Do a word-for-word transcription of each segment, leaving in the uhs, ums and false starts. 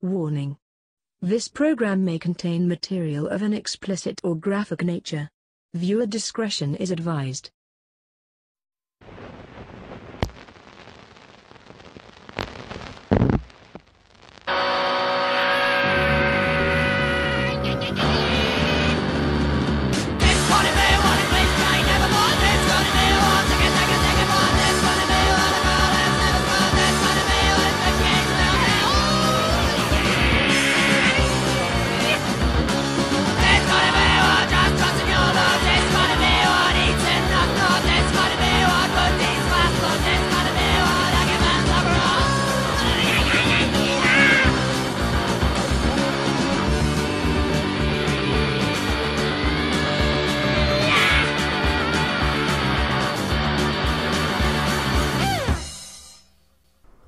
Warning. This program may contain material of an explicit or graphic nature. Viewer discretion is advised.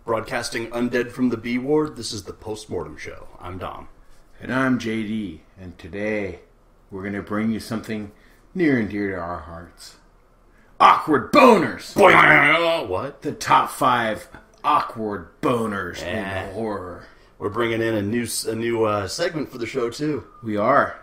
Broadcasting Undead from the B Ward, this is the Postmortem Show. I'm Dom. And I'm J D, and today we're going to bring you something near and dear to our hearts. Awkward boners! Boing. What? The top five awkward boners yeah. in horror. We're bringing in a new a new uh, segment for the show, too. We are.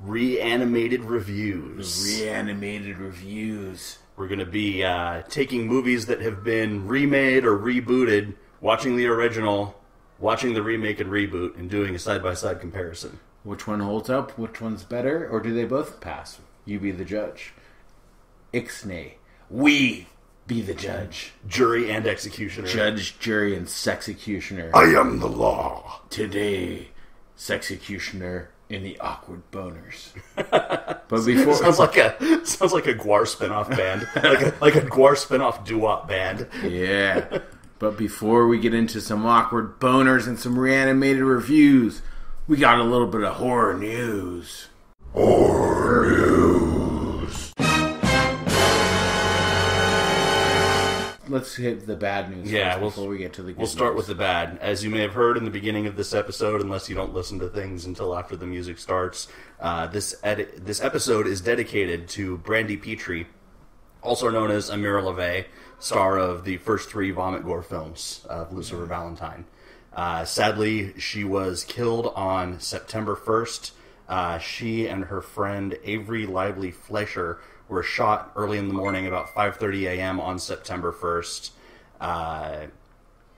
Reanimated Reviews. Reanimated Reviews. We're going to be uh, taking movies that have been remade or rebooted, watching the original, watching the remake and reboot, and doing a side-by-side comparison. Which one holds up? Which one's better? Or do they both pass? You be the judge. Ixnay. We be the judge. Jury and executioner. Judge, jury, and sexecutioner. I am the law. Today, sexecutioner. In the awkward boners, but before sounds like a sounds like a Gwar spinoff band, like a, like a Gwar spinoff doo-wop band. Yeah, but before we get into some awkward boners and some reanimated reviews, we got a little bit of horror news. Horror news. Let's hit the bad news. Yeah, we'll, before we get to the good we'll start news. With the bad. As you may have heard in the beginning of this episode, unless you don't listen to things until after the music starts, uh, this edit, this episode is dedicated to Brandy Petrie, also known as Amira LaVey, star of the first three Vomit Gore films of Lucifer Valentine. Uh, sadly, she was killed on September first. Uh, she and her friend Avery Lively Fleischer were shot early in the morning about five thirty a m on September first uh,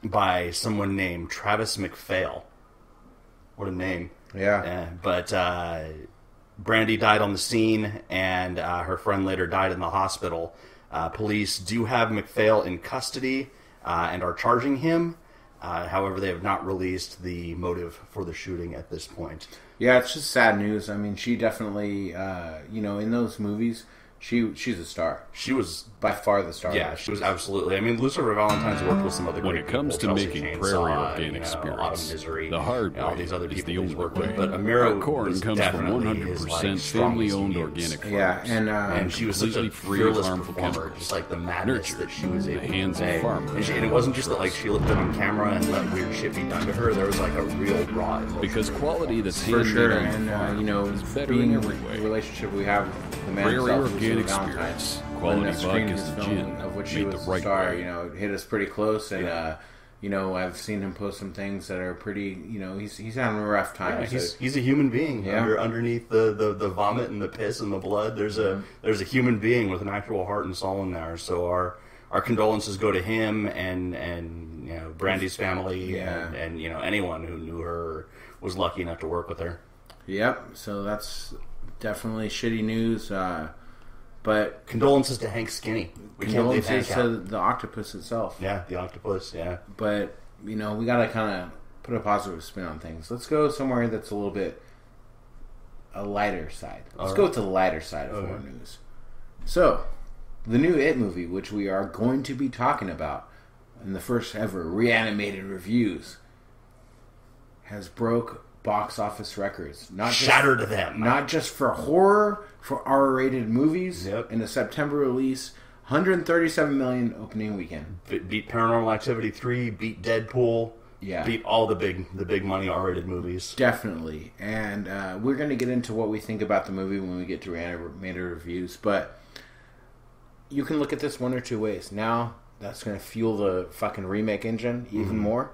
by someone named Travis McPhail. What a name. Yeah. Uh, but uh, Brandy died on the scene, and uh, her friend later died in the hospital. Uh, police do have McPhail in custody uh, and are charging him. Uh, however, they have not released the motive for the shooting at this point. Yeah, it's just sad news. I mean, she definitely, uh, you know, in those movies... She she's a star. She was by far the star. Yeah, she was absolutely. I mean, Lucifer Valentine's worked with some other. When it comes to making prairie organic spirits, the hard way is the only way. But Amira corn comes from one hundred percent family-owned organic farms. Yeah, and and she was such a fearless performer, just like the madness that she was able to convey. And it wasn't just that like she looked on camera and let weird shit be done to her. There was like a real raw. Because quality that's handmade and you know being a relationship we have with the man himself. Experience. Quality Buck is the gin of which she was the right star, way. You know, hit us pretty close, and yeah. uh, you know, I've seen him post some things that are pretty. You know, he's he's having a rough time. Yeah, so he's he's a human being. Yeah. Under, underneath the, the the vomit and the piss and the blood, there's a there's a human being with an actual heart and soul in there. So our our condolences go to him and and you know Brandy's family yeah. and, and you know anyone who knew her was lucky enough to work with her. Yep. So that's definitely shitty news. Uh, But condolences to Hank Skinny. We condolences can't leave Hank to out. The octopus itself. Yeah, the octopus. Yeah. But you know, we gotta kind of put a positive spin on things. Let's go somewhere that's a little bit a lighter side. Let's All go right. to the lighter side of horror okay. news. So, the new It movie, which we are going to be talking about in the first ever reanimated reviews, has broke box office records. Not just, shattered them. Not just for horror, for R-rated movies. Yep. In a September release, one hundred thirty-seven million opening weekend. It beat Paranormal Activity three, beat Deadpool. Yeah. Beat all the big, the big money R-rated movies. Definitely. And uh, we're going to get into what we think about the movie when we get to reanimated reviews. But you can look at this one or two ways. Now that's going to fuel the fucking remake engine even mm-hmm. more.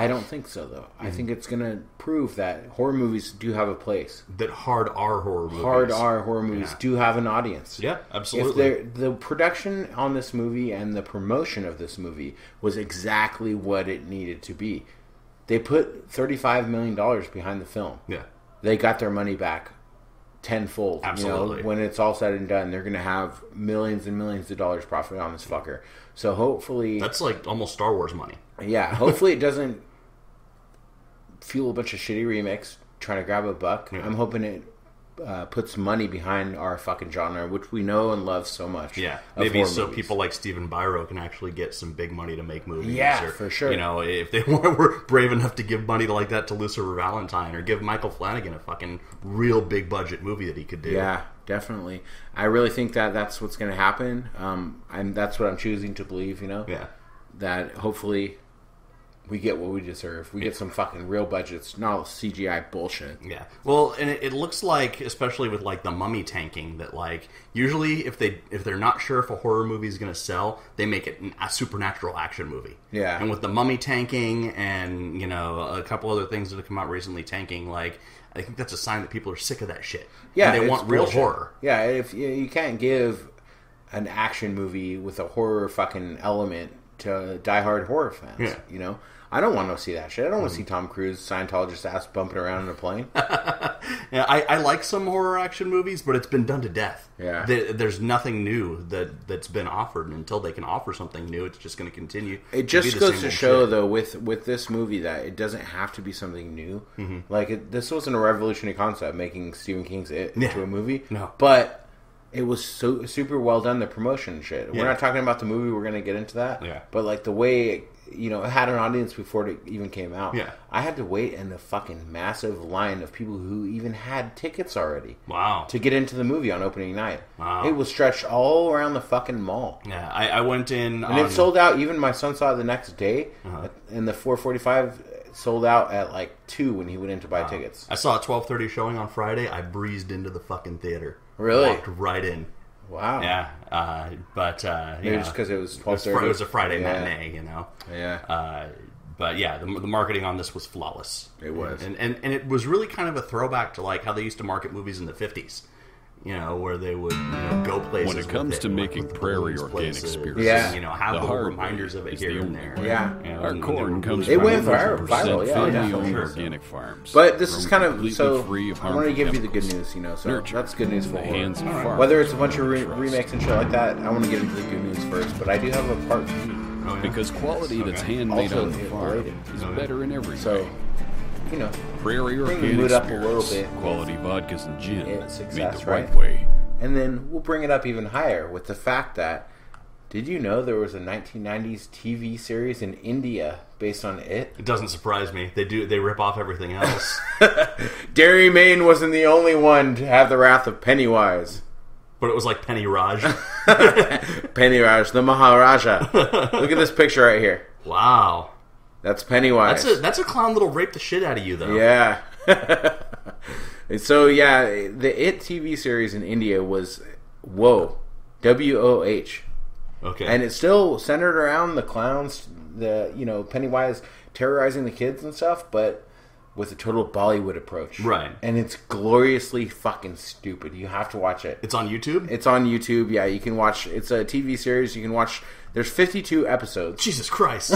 I don't think so, though. Mm-hmm. I think it's going to prove that horror movies do have a place. That hard R horror movies. Hard R horror movies yeah. do have an audience. Yeah, absolutely. If the production on this movie and the promotion of this movie was exactly what it needed to be. They put thirty-five million dollars behind the film. Yeah. They got their money back tenfold. Absolutely. You know, when it's all said and done, they're going to have millions and millions of dollars profit on this fucker. So hopefully... That's like almost Star Wars money. Yeah. Hopefully it doesn't... fuel a bunch of shitty remakes, trying to grab a buck. Yeah. I'm hoping it uh, puts money behind our fucking genre, which we know and love so much. Yeah, maybe so movies. People like Steven Biro can actually get some big money to make movies. Yeah, or, for sure. You know, if they were brave enough to give money like that to Lucifer Valentine or give Michael Flanagan a fucking real big budget movie that he could do. Yeah, definitely. I really think that that's what's going to happen. Um, and that's what I'm choosing to believe, you know? Yeah. That hopefully... we get what we deserve. We get some fucking real budgets, not C G I bullshit. Yeah. Well, and it, it looks like, especially with like the Mummy tanking, that like usually if they if they're not sure if a horror movie is going to sell, they make it a supernatural action movie. Yeah. And with the Mummy tanking, and you know a couple other things that have come out recently tanking, like I think that's a sign that people are sick of that shit. Yeah. And they want real horror. Yeah. If you can't give an action movie with a horror fucking element to diehard horror fans, yeah. you know. I don't want to see that shit. I don't want to see Tom Cruise, Scientologist ass, bumping around in a plane. yeah, I, I like some horror action movies, but it's been done to death. Yeah, there, There's nothing new that, that's been offered, and until they can offer something new, it's just going to continue. It just to goes to show, shit. though, with, with this movie that it doesn't have to be something new. Mm-hmm. Like, it, this wasn't a revolutionary concept, making Stephen King's It yeah. into a movie. No. But... it was so super well done, the promotion shit. Yeah. We're not talking about the movie. We're going to get into that. Yeah. But, like, the way, it, you know, it had an audience before it even came out. Yeah. I had to wait in the fucking massive line of people who even had tickets already. Wow. To get into the movie on opening night. Wow. It was stretched all around the fucking mall. Yeah. I, I went in on... And it sold out. Even my son saw it the next day. Uh-huh. And the four forty-five... sold out at like two when he went in to buy wow. tickets. I saw a twelve thirty showing on Friday. I breezed into the fucking theater. Really? Walked right in. Wow. Yeah. Uh, but, uh, you Maybe know, just because it was twelve thirty. It was a Friday yeah. matinee, you know. Yeah. Uh, but yeah, the, the marketing on this was flawless. It was. And, and, and it was really kind of a throwback to like how they used to market movies in the fifties. You know, where they would you know, go places. When it comes it, to making like prairie organic experiences, yeah. you know, have the reminders of it here and there. Yeah, you know, our corn comes from one hundred percent family-owned organic farms. But this is kind of so. I want to give you the good news, you know. So nurture, that's good news for hands right. farm, whether it's a bunch of re remakes and shit like that. I want to get into the good news first, but I do have a part two oh, yeah. because quality okay. that's handmade also on the farm related. is oh, yeah. better in everything. So, you know, prairie organic up a little bit, quality vodkas and gin. Yeah, success, the right? right way. And then we'll bring it up even higher with the fact that, did you know there was a nineteen nineties T V series in India based on It? It doesn't surprise me. They do. They rip off everything else. Derry, Maine wasn't the only one to have the wrath of Pennywise. But it was like Penny Raj. Penny Raj, the Maharaja. Look at this picture right here. Wow. That's Pennywise. That's a, that's a clown that'll rape the shit out of you, though. Yeah. And so, yeah, the It T V series in India was whoa, W O H. Okay. And it's still centered around the clowns, the you know Pennywise terrorizing the kids and stuff, but with a total Bollywood approach. Right. And it's gloriously fucking stupid. You have to watch it. It's on YouTube? It's on YouTube, yeah. You can watch... It's a T V series. You can watch... There's fifty-two episodes. Jesus Christ.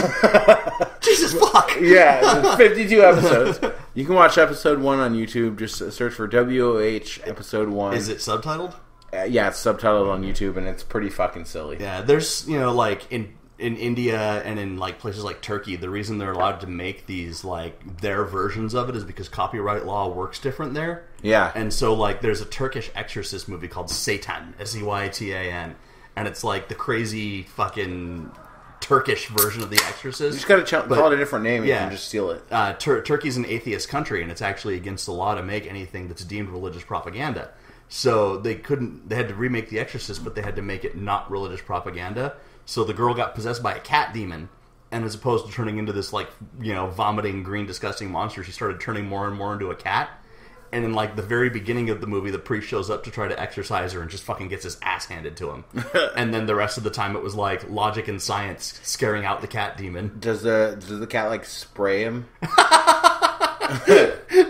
Jesus fuck. Yeah, fifty-two episodes. You can watch episode one on YouTube. Just search for W O H episode one. Is it subtitled? Uh, yeah, it's subtitled on YouTube, and it's pretty fucking silly. Yeah, there's, you know, like... in. in India and in like places like Turkey, the reason they're allowed to make these like their versions of it is because copyright law works different there. Yeah. And so like there's a Turkish exorcist movie called Satan, S E Y T A N, and it's like the crazy fucking Turkish version of The Exorcist. You just gotta ch but, call it a different name and yeah, you can just steal it. Uh, Tur Turkey's an atheist country, and it's actually against the law to make anything that's deemed religious propaganda. So they couldn't, they had to remake The Exorcist, but they had to make it not religious propaganda. So the girl got possessed by a cat demon, and as opposed to turning into this, like, you know, vomiting, green, disgusting monster, she started turning more and more into a cat. and in like the very beginning of the movie, the priest shows up to try to exorcise her and just fucking gets his ass handed to him. And then the rest of the time it was like logic and science scaring out the cat demon. Does the does the cat like spray him?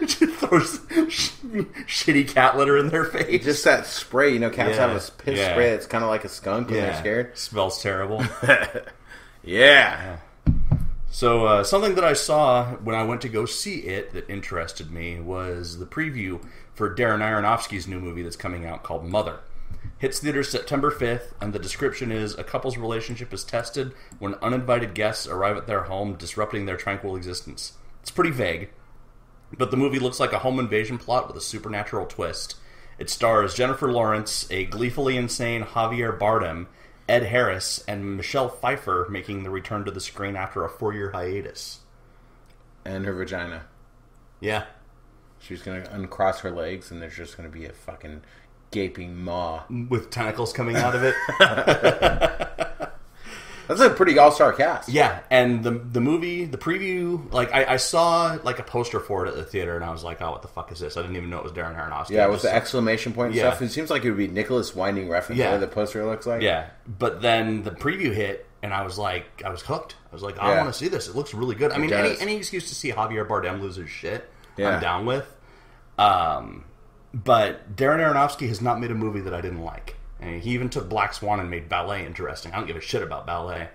She throws sh shitty cat litter in their face. Just that spray, you know, cats yeah. have a piss yeah. spray that's kind of like a skunk when yeah. they're scared. Smells terrible. yeah. yeah. So uh, something that I saw when I went to go see it that interested me was the preview for Darren Aronofsky's new movie that's coming out called Mother. Hits theaters September fifth, and the description is, a couple's relationship is tested when uninvited guests arrive at their home, disrupting their tranquil existence. It's pretty vague. But the movie looks like a home invasion plot with a supernatural twist. It stars Jennifer Lawrence, a gleefully insane Javier Bardem, Ed Harris, and Michelle Pfeiffer making the return to the screen after a four-year hiatus. And her vagina. Yeah. She's going to uncross her legs, and there's just going to be a fucking gaping maw. With tentacles coming out of it. That's a pretty all-star cast. Yeah, and the the movie, the preview, like, I, I saw, like, a poster for it at the theater, and I was like, oh, what the fuck is this? I didn't even know it was Darren Aronofsky. Yeah, with the exclamation point and yeah. stuff. It seems like it would be Nicholas Winding Refn, yeah. the way the poster looks like. Yeah, but then the preview hit, and I was like, I was hooked. I was like, I yeah. want to see this. It looks really good. I it mean, any, any excuse to see Javier Bardem lose his shit, yeah. I'm down with. Um, but Darren Aronofsky has not made a movie that I didn't like. And he even took Black Swan and made ballet interesting. I don't give a shit about ballet.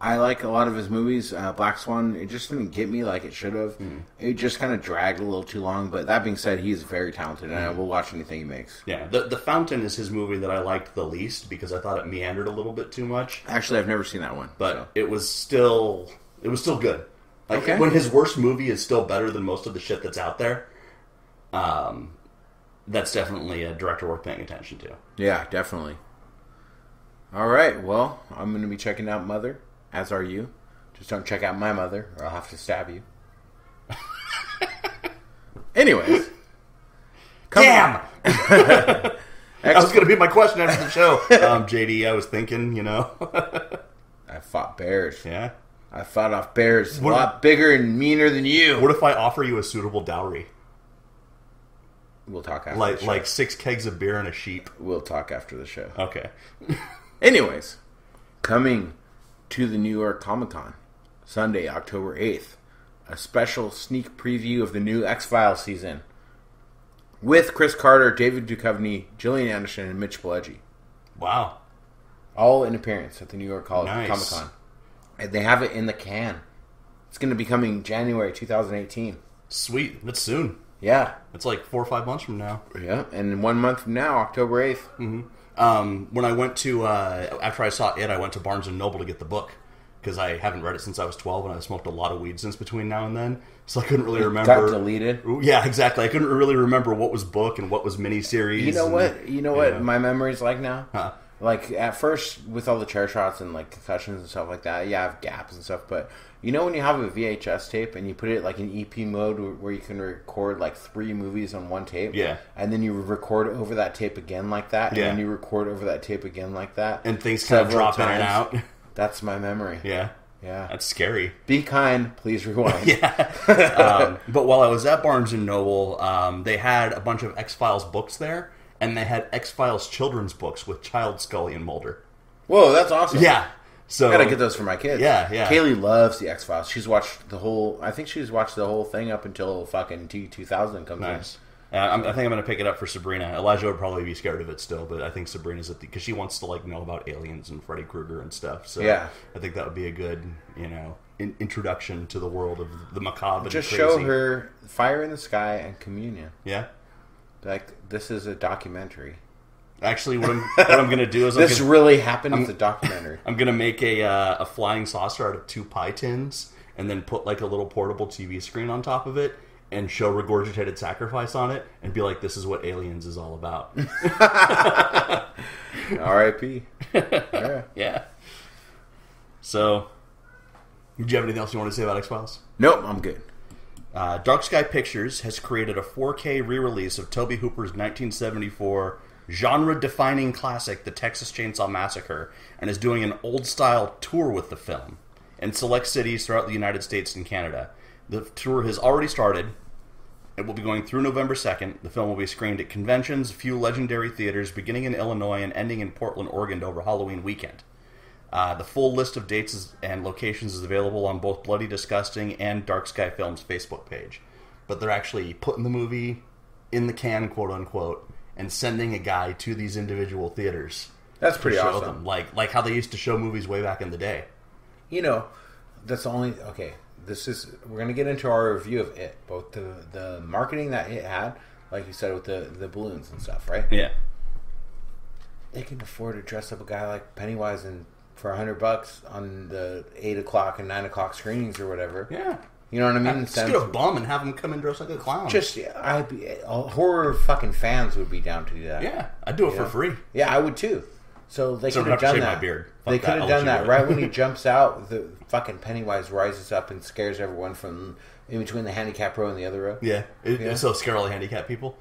I like a lot of his movies. Uh, Black Swan, it just didn't get me like it should have. Mm. It just kind of dragged a little too long. But that being said, he's very talented, and I will watch anything he makes. Yeah, The, the Fountain is his movie that I liked the least because I thought it meandered a little bit too much. Actually, I've never seen that one. But so. it was still it was still good. Like okay. when his worst movie is still better than most of the shit that's out there. Um. That's definitely a director worth paying attention to. Yeah, definitely. All right, well, I'm going to be checking out Mother, as are you. Just don't check out my mother, or I'll have to stab you. Anyways. Come Damn! That was going to be my question after the show. Um, J D, I was thinking, you know. I fought bears. Yeah? I fought off bears what a lot if, bigger and meaner than you. What if I offer you a suitable dowry? We'll talk after like, the show. Like six kegs of beer and a sheep. We'll talk after the show. Okay. Anyways, coming to the New York Comic Con, Sunday, October eighth, a special sneak preview of the new X-Files season with Chris Carter, David Duchovny, Gillian Anderson, and Mitch Pileggi. Wow. All in appearance at the New York nice. Comic Con. And they have it in the can. It's going to be coming January two thousand eighteen. Sweet. That's soon. Yeah. It's like four or five months from now. Yeah, and one month from now, October eighth. Mm-hmm. um, when I went to, uh, after I saw it, I went to Barnes and Noble to get the book. Because I haven't read it since I was twelve, and I've smoked a lot of weed since between now and then. So I couldn't really remember. Got deleted. Yeah, exactly. I couldn't really remember what was book and what was miniseries. You know and, what? You know what yeah. my memory's like now? Huh. Like, at first, with all the chair shots and, like, concussions and stuff like that, yeah, I have gaps and stuff, but you know when you have a V H S tape and you put it, like, in E P mode where you can record, like, three movies on one tape? Yeah. And then you record over that tape again like that, and yeah. then you record over that tape again like that. And things kind of drop times. in and out. That's my memory. Yeah. Yeah. That's scary. Be kind. Please rewind. yeah. um, but while I was at Barnes and Noble, um, they had a bunch of X-Files books there. And they had X-Files children's books with Child, Scully, and Mulder. Whoa, that's awesome. Yeah. So I gotta get those for my kids. Yeah, yeah. Kaylee loves the X-Files. She's watched the whole... I think she's watched the whole thing up until fucking T two thousand comes nice. in. Nice. Uh, so. I think I'm going to pick it up for Sabrina. Elijah would probably be scared of it still, but I think Sabrina's at the... Because she wants to, like, know about aliens and Freddy Krueger and stuff. So yeah. I think that would be a good, you know, in introduction to the world of the macabre and Just crazy. Show her Fire in the Sky and Communion. Yeah. Like, this is a documentary. Actually, what I'm, what I'm going to do is... I'm this gonna, really happened in the documentary. I'm going to make a uh, a flying saucer out of two pie tins and then put, like, a little portable T V screen on top of it and show regurgitated sacrifice on it and be like, this is what Aliens is all about. R I P Yeah. yeah. So, do you have anything else you want to say about X-Files? Nope, I'm good. Uh, Dark Sky Pictures has created a four K re-release of Tobe Hooper's nineteen seventy-four genre-defining classic, The Texas Chainsaw Massacre, and is doing an old-style tour with the film in select cities throughout the United States and Canada. The tour has already started, It will be going through November second. The film will be screened at conventions, a few legendary theaters, beginning in Illinois and ending in Portland, Oregon over Halloween weekend. Uh, the full list of dates is, and locations is available on both Bloody Disgusting and Dark Sky Films' Facebook page. But they're actually putting the movie in the can, quote-unquote, and sending a guy to these individual theaters. That's pretty awesome. Them. Like like how they used to show movies way back in the day. You know, that's only... Okay, this is... We're going to get into our review of It. Both the, the marketing that it had, like you said, with the, the balloons and stuff, right? Yeah. They can afford to dress up a guy like Pennywise and for a hundred bucks on the eight o'clock and nine o'clock screenings or whatever. Yeah. You know what I mean? Just get a bum and have them come and dress like a clown. Just, yeah, I'd be, horror fucking fans would be down to do that. Yeah, I'd do it for free. Yeah, I would too. So they could have done that. My beard. They could have done that right when he jumps out. The fucking Pennywise rises up and scares everyone from in between the handicap row and the other row. Yeah, it, yeah. So scare all the handicap people.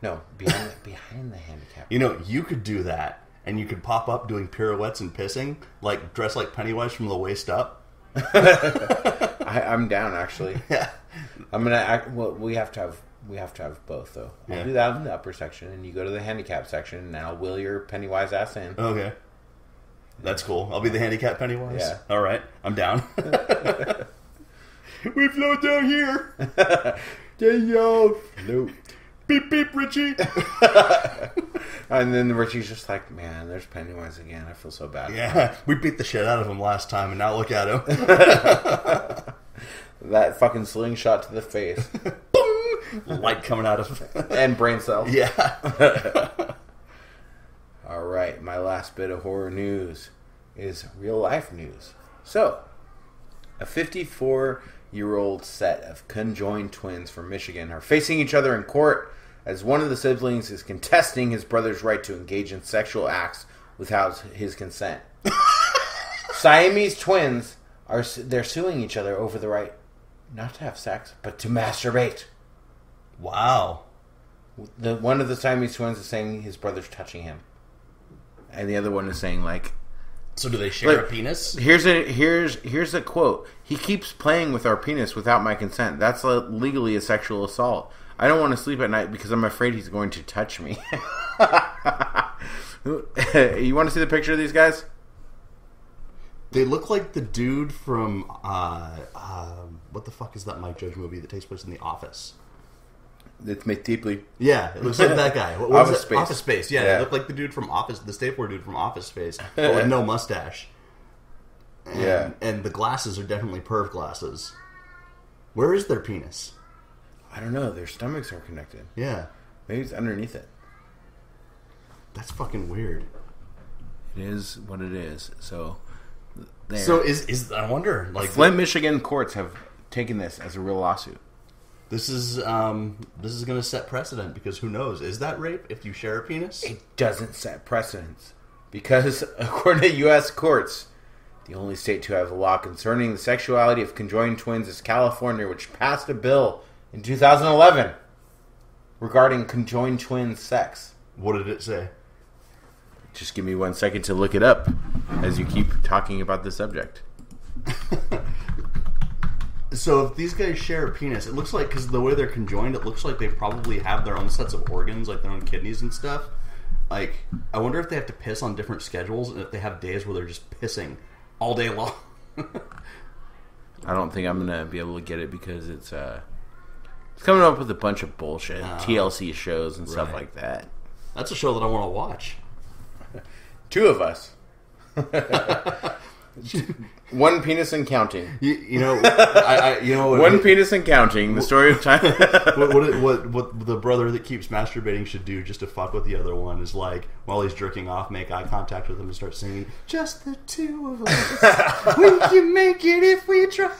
No, behind the, behind the handicap. You know, you could do that, and you could pop up doing pirouettes and pissing, like dressed like Pennywise from the waist up. I, I'm down actually. Yeah, I'm gonna. Act, well, we have to have we have to have both though. I'll yeah. do that in the upper section, and you go to the handicap section, and I'll wheel your Pennywise ass in. Okay, that's cool. I'll be the handicap Pennywise. Yeah. All right, I'm down. We float down here. Yeah, yo, float. Beep beep, Richie. And then Richie's just like, man, there's Pennywise again. I feel so bad. Yeah, we beat the shit out of him last time, and now look at him. That fucking slingshot to the face. Boom! Light coming out of him. And brain cells. Yeah. All right, my last bit of horror news is real life news. So, a fifty-four-year-old set of conjoined twins from Michigan are facing each other in court as one of the siblings is contesting his brother's right to engage in sexual acts without his consent. Siamese twins are they're suing each other over the right not to have sex, but to masturbate. Wow. The one of the Siamese twins is saying his brother's touching him. And the other one is saying like, so do they share like, a penis? Here's a here's here's a quote. He keeps playing with our penis without my consent. That's a, legally a sexual assault. I don't want to sleep at night because I'm afraid he's going to touch me. You want to see the picture of these guys? They look like the dude from uh, uh, what the fuck is that Mike Judge movie that takes place in the office? It's made deeply. Yeah, it looks like that guy. What, what Office Space. Office Space. Yeah, yeah, they look like the dude from Office, the Stapler dude from Office Space, but with no mustache. And, yeah, and the glasses are definitely perv glasses. Where is their penis? I don't know. Their stomachs are connected. Yeah. Maybe it's underneath it. That's fucking weird. It is what it is. So, there. So is is I wonder. Like Flint, the, Michigan courts have taken this as a real lawsuit. This is um this is going to set precedent because who knows? Is that rape if you share a penis? It doesn't set precedents because according to U S courts, the only state to have a law concerning the sexuality of conjoined twins is California, which passed a bill in two thousand eleven, regarding conjoined twin sex. What did it say? Just give me one second to look it up as you keep talking about the subject. So if these guys share a penis, it looks like, because the way they're conjoined, it looks like they probably have their own sets of organs, like their own kidneys and stuff. Like, I wonder if they have to piss on different schedules and if they have days where they're just pissing all day long. I don't think I'm going to be able to get it because it's... Uh... It's coming up with a bunch of bullshit. Uh, T L C shows and right. stuff like that. That's a show that I want to watch. Two of us. One penis and counting. You, you know, I, I, you know. One we, penis and counting. The story of time. what, what, what, what the brother that keeps masturbating should do just to fuck with the other one is like, while he's jerking off, make eye contact with him and start singing, "Just the two of us. We can make it if we try."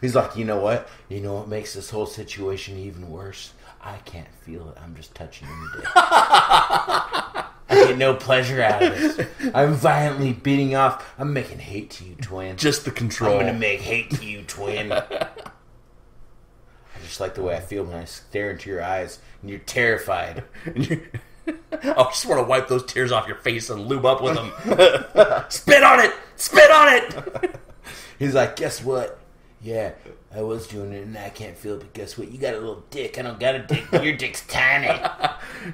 He's like, you know what? You know what makes this whole situation even worse? I can't feel it. I'm just touching your dick. I get no pleasure out of this. I'm violently beating off. I'm making hate to you, twin. Just the control. I'm going to make hate to you, twin. I just like the way I feel when I stare into your eyes and you're terrified. And you're... I just want to wipe those tears off your face and lube up with them. Spit on it! Spit on it! He's like, guess what? Yeah, I was doing it, and I can't feel it, but guess what? You got a little dick. I don't got a dick. Your dick's tiny.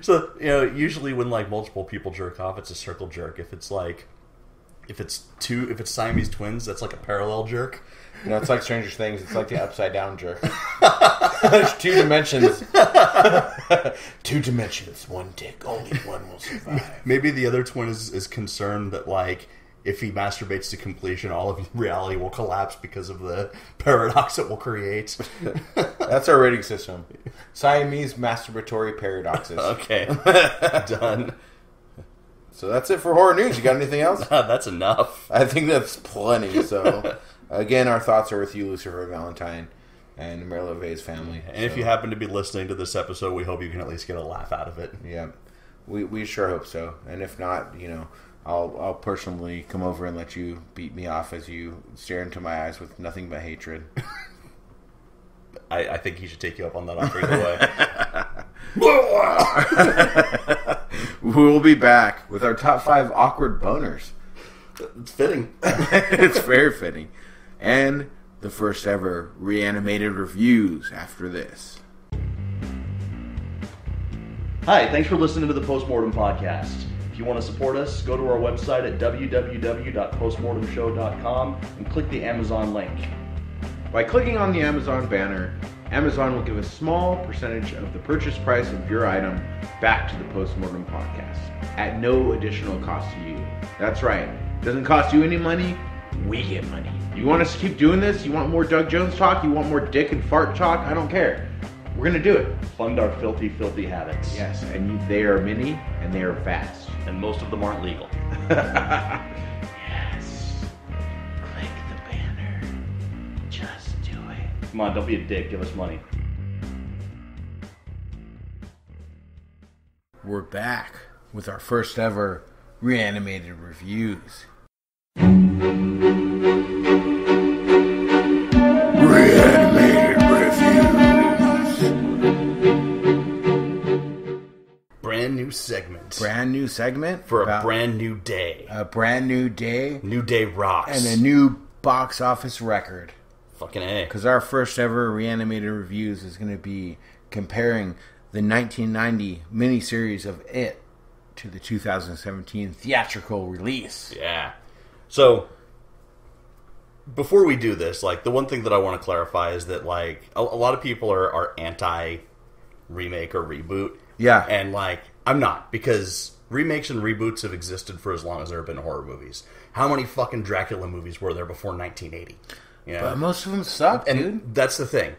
So, you know, usually when, like, multiple people jerk off, it's a circle jerk. If it's, like, if it's two, if it's Siamese twins, that's, like, a parallel jerk. You know, it's like Stranger Things. It's like the upside-down jerk. There's two dimensions. Two dimensions, one dick. Only one will survive. Maybe the other twin is, is concerned that, like, if he masturbates to completion, all of reality will collapse because of the paradox it will create. That's our rating system. Siamese masturbatory paradoxes. Okay. Done. So that's it for horror news. You got anything else? No, that's enough. I think that's plenty. So, again, our thoughts are with you, Lucifer Valentine, and Amira LaVey's family. And so, if you happen to be listening to this episode, we hope you can at least get a laugh out of it. Yeah. We, we sure hope so. And if not, you know, I'll I'll personally come over and let you beat me off as you stare into my eyes with nothing but hatred. I, I think he should take you up on that offer either way. We'll be back with our top five awkward boners. It's fitting. It's very fitting. And the first ever reanimated reviews after this. Hi, thanks for listening to the Postmortem Podcast. If you want to support us, go to our website at w w w dot postmortem show dot com and click the Amazon link. By clicking on the Amazon banner, Amazon will give a small percentage of the purchase price of your item back to the Postmortem Podcast at no additional cost to you. That's right. It doesn't cost you any money. We get money. You want us to keep doing this? You want more Doug Jones talk? You want more dick and fart talk? I don't care. We're going to do it. Fund our filthy, filthy habits. Yes, and you, they are many, and they are fast. And most of them aren't legal. Yes. Click the banner. Just do it. Come on, don't be a dick. Give us money. We're back with our first ever reanimated reviews. Segment. Brand new segment. For a brand new day. A brand new day. New day rocks. And a new box office record. Fucking A. Because our first ever reanimated reviews is going to be comparing the nineteen ninety miniseries of It to the two thousand seventeen theatrical release. Yeah. So, before we do this, like, the one thing that I want to clarify is that, like, a, a lot of people are, are anti-remake or reboot. Yeah. And, like, I'm not, because remakes and reboots have existed for as long as there have been horror movies. How many fucking Dracula movies were there before nineteen eighty? You know? But most of them suck, and dude. That's the thing.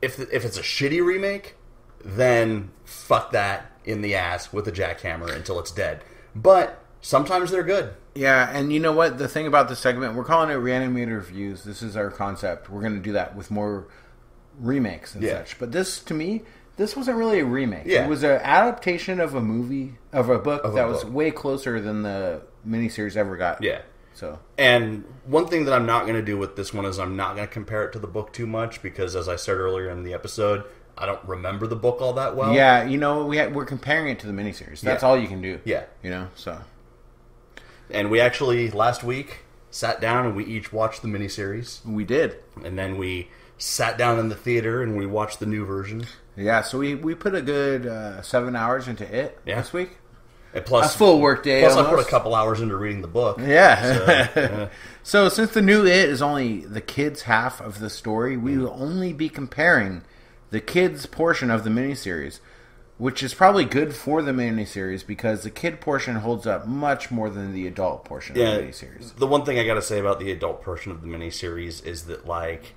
If the, if it's a shitty remake, then fuck that in the ass with a jackhammer until it's dead. But sometimes they're good. Yeah, and you know what? The thing about this segment, we're calling it Reanimated Reviews. This is our concept. We're going to do that with more remakes and yeah. such. But this, to me... This wasn't really a remake. Yeah. It was an adaptation of a movie, of a book of that a book. was way closer than the miniseries ever got. Yeah. So, and one thing that I'm not going to do with this one is I'm not going to compare it to the book too much because, as I said earlier in the episode, I don't remember the book all that well. Yeah, you know, we ha- we're comparing it to the miniseries. That's yeah. all you can do. Yeah. You know, so. And we actually, last week, sat down and we each watched the miniseries. We did. And then we sat down in the theater and we watched the new version. Yeah, so we, we put a good uh, seven hours into it yeah. this week. And plus, a full work day. Plus almost. I put a couple hours into reading the book. Yeah. So, yeah. So since the new It is only the kids' half of the story, we mm. will only be comparing the kids' portion of the miniseries, which is probably good for the miniseries because the kid portion holds up much more than the adult portion yeah, of the miniseries. The one thing I got to say about the adult portion of the miniseries is that, like...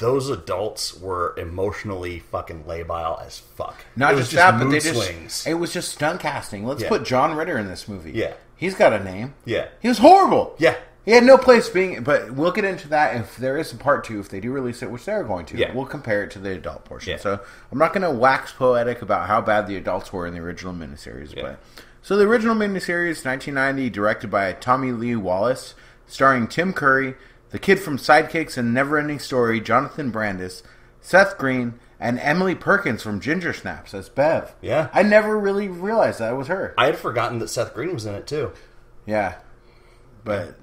Those adults were emotionally fucking labile as fuck. Not just that, but they just... It was just stunt casting. Let's yeah. put John Ritter in this movie. Yeah. He's got a name. Yeah. He was horrible. Yeah. He had no place being... But we'll get into that if there is a part two, if they do release it, which they're going to. Yeah. We'll compare it to the adult portion. Yeah. So I'm not going to wax poetic about how bad the adults were in the original miniseries. Yeah. But so the original miniseries, nineteen ninety, directed by Tommy Lee Wallace, starring Tim Curry... The kid from Sidekicks and Neverending Story, Jonathan Brandis, Seth Green, and Emily Perkins from Ginger Snaps as Bev. Yeah. I never really realized that was her. I had forgotten that Seth Green was in it, too. Yeah. But...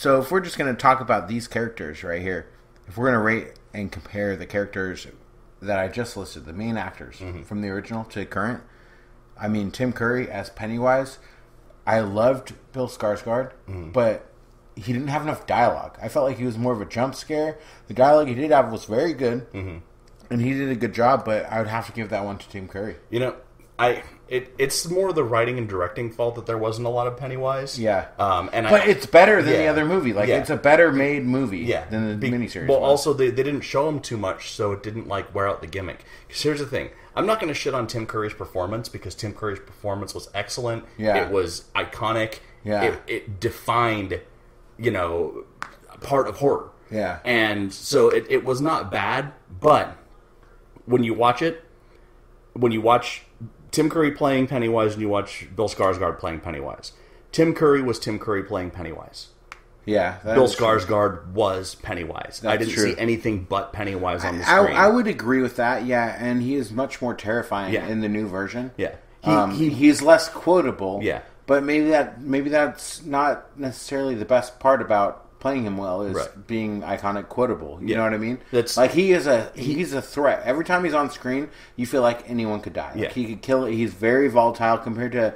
So if we're just going to talk about these characters right here, if we're going to rate and compare the characters that I just listed, the main actors mm-hmm. from the original to current, I mean, Tim Curry as Pennywise, I loved Bill Skarsgård, mm-hmm. but he didn't have enough dialogue. I felt like he was more of a jump scare. The dialogue he did have was very good, mm-hmm. and he did a good job, but I would have to give that one to Tim Curry. You know, I... It it's more the writing and directing fault that there wasn't a lot of Pennywise. Yeah, um, and but I, it's better than yeah. the other movie. Like yeah. it's a better made movie yeah. than the Be, miniseries. Well, was. also they they didn't show him too much, so it didn't like wear out the gimmick. Because here's the thing: I'm not going to shit on Tim Curry's performance because Tim Curry's performance was excellent. Yeah, it was iconic. Yeah, it, it defined, you know, part of horror. Yeah, and so it it was not bad, but when you watch it, when you watch Tim Curry playing Pennywise and you watch Bill Skarsgård playing Pennywise. Tim Curry was Tim Curry playing Pennywise. Yeah. Bill Skarsgård true. was Pennywise. That's I didn't true. see anything but Pennywise on the screen. I, I would agree with that, yeah. And he is much more terrifying yeah. in the new version. Yeah. He, um, he, he's less quotable. Yeah. But maybe that maybe that's not necessarily the best part about playing him well is right. being iconic quotable. You yeah. know what I mean? That's like he is a he, he's a threat. Every time he's on screen, you feel like anyone could die. Like yeah. he could kill it. He's very volatile compared to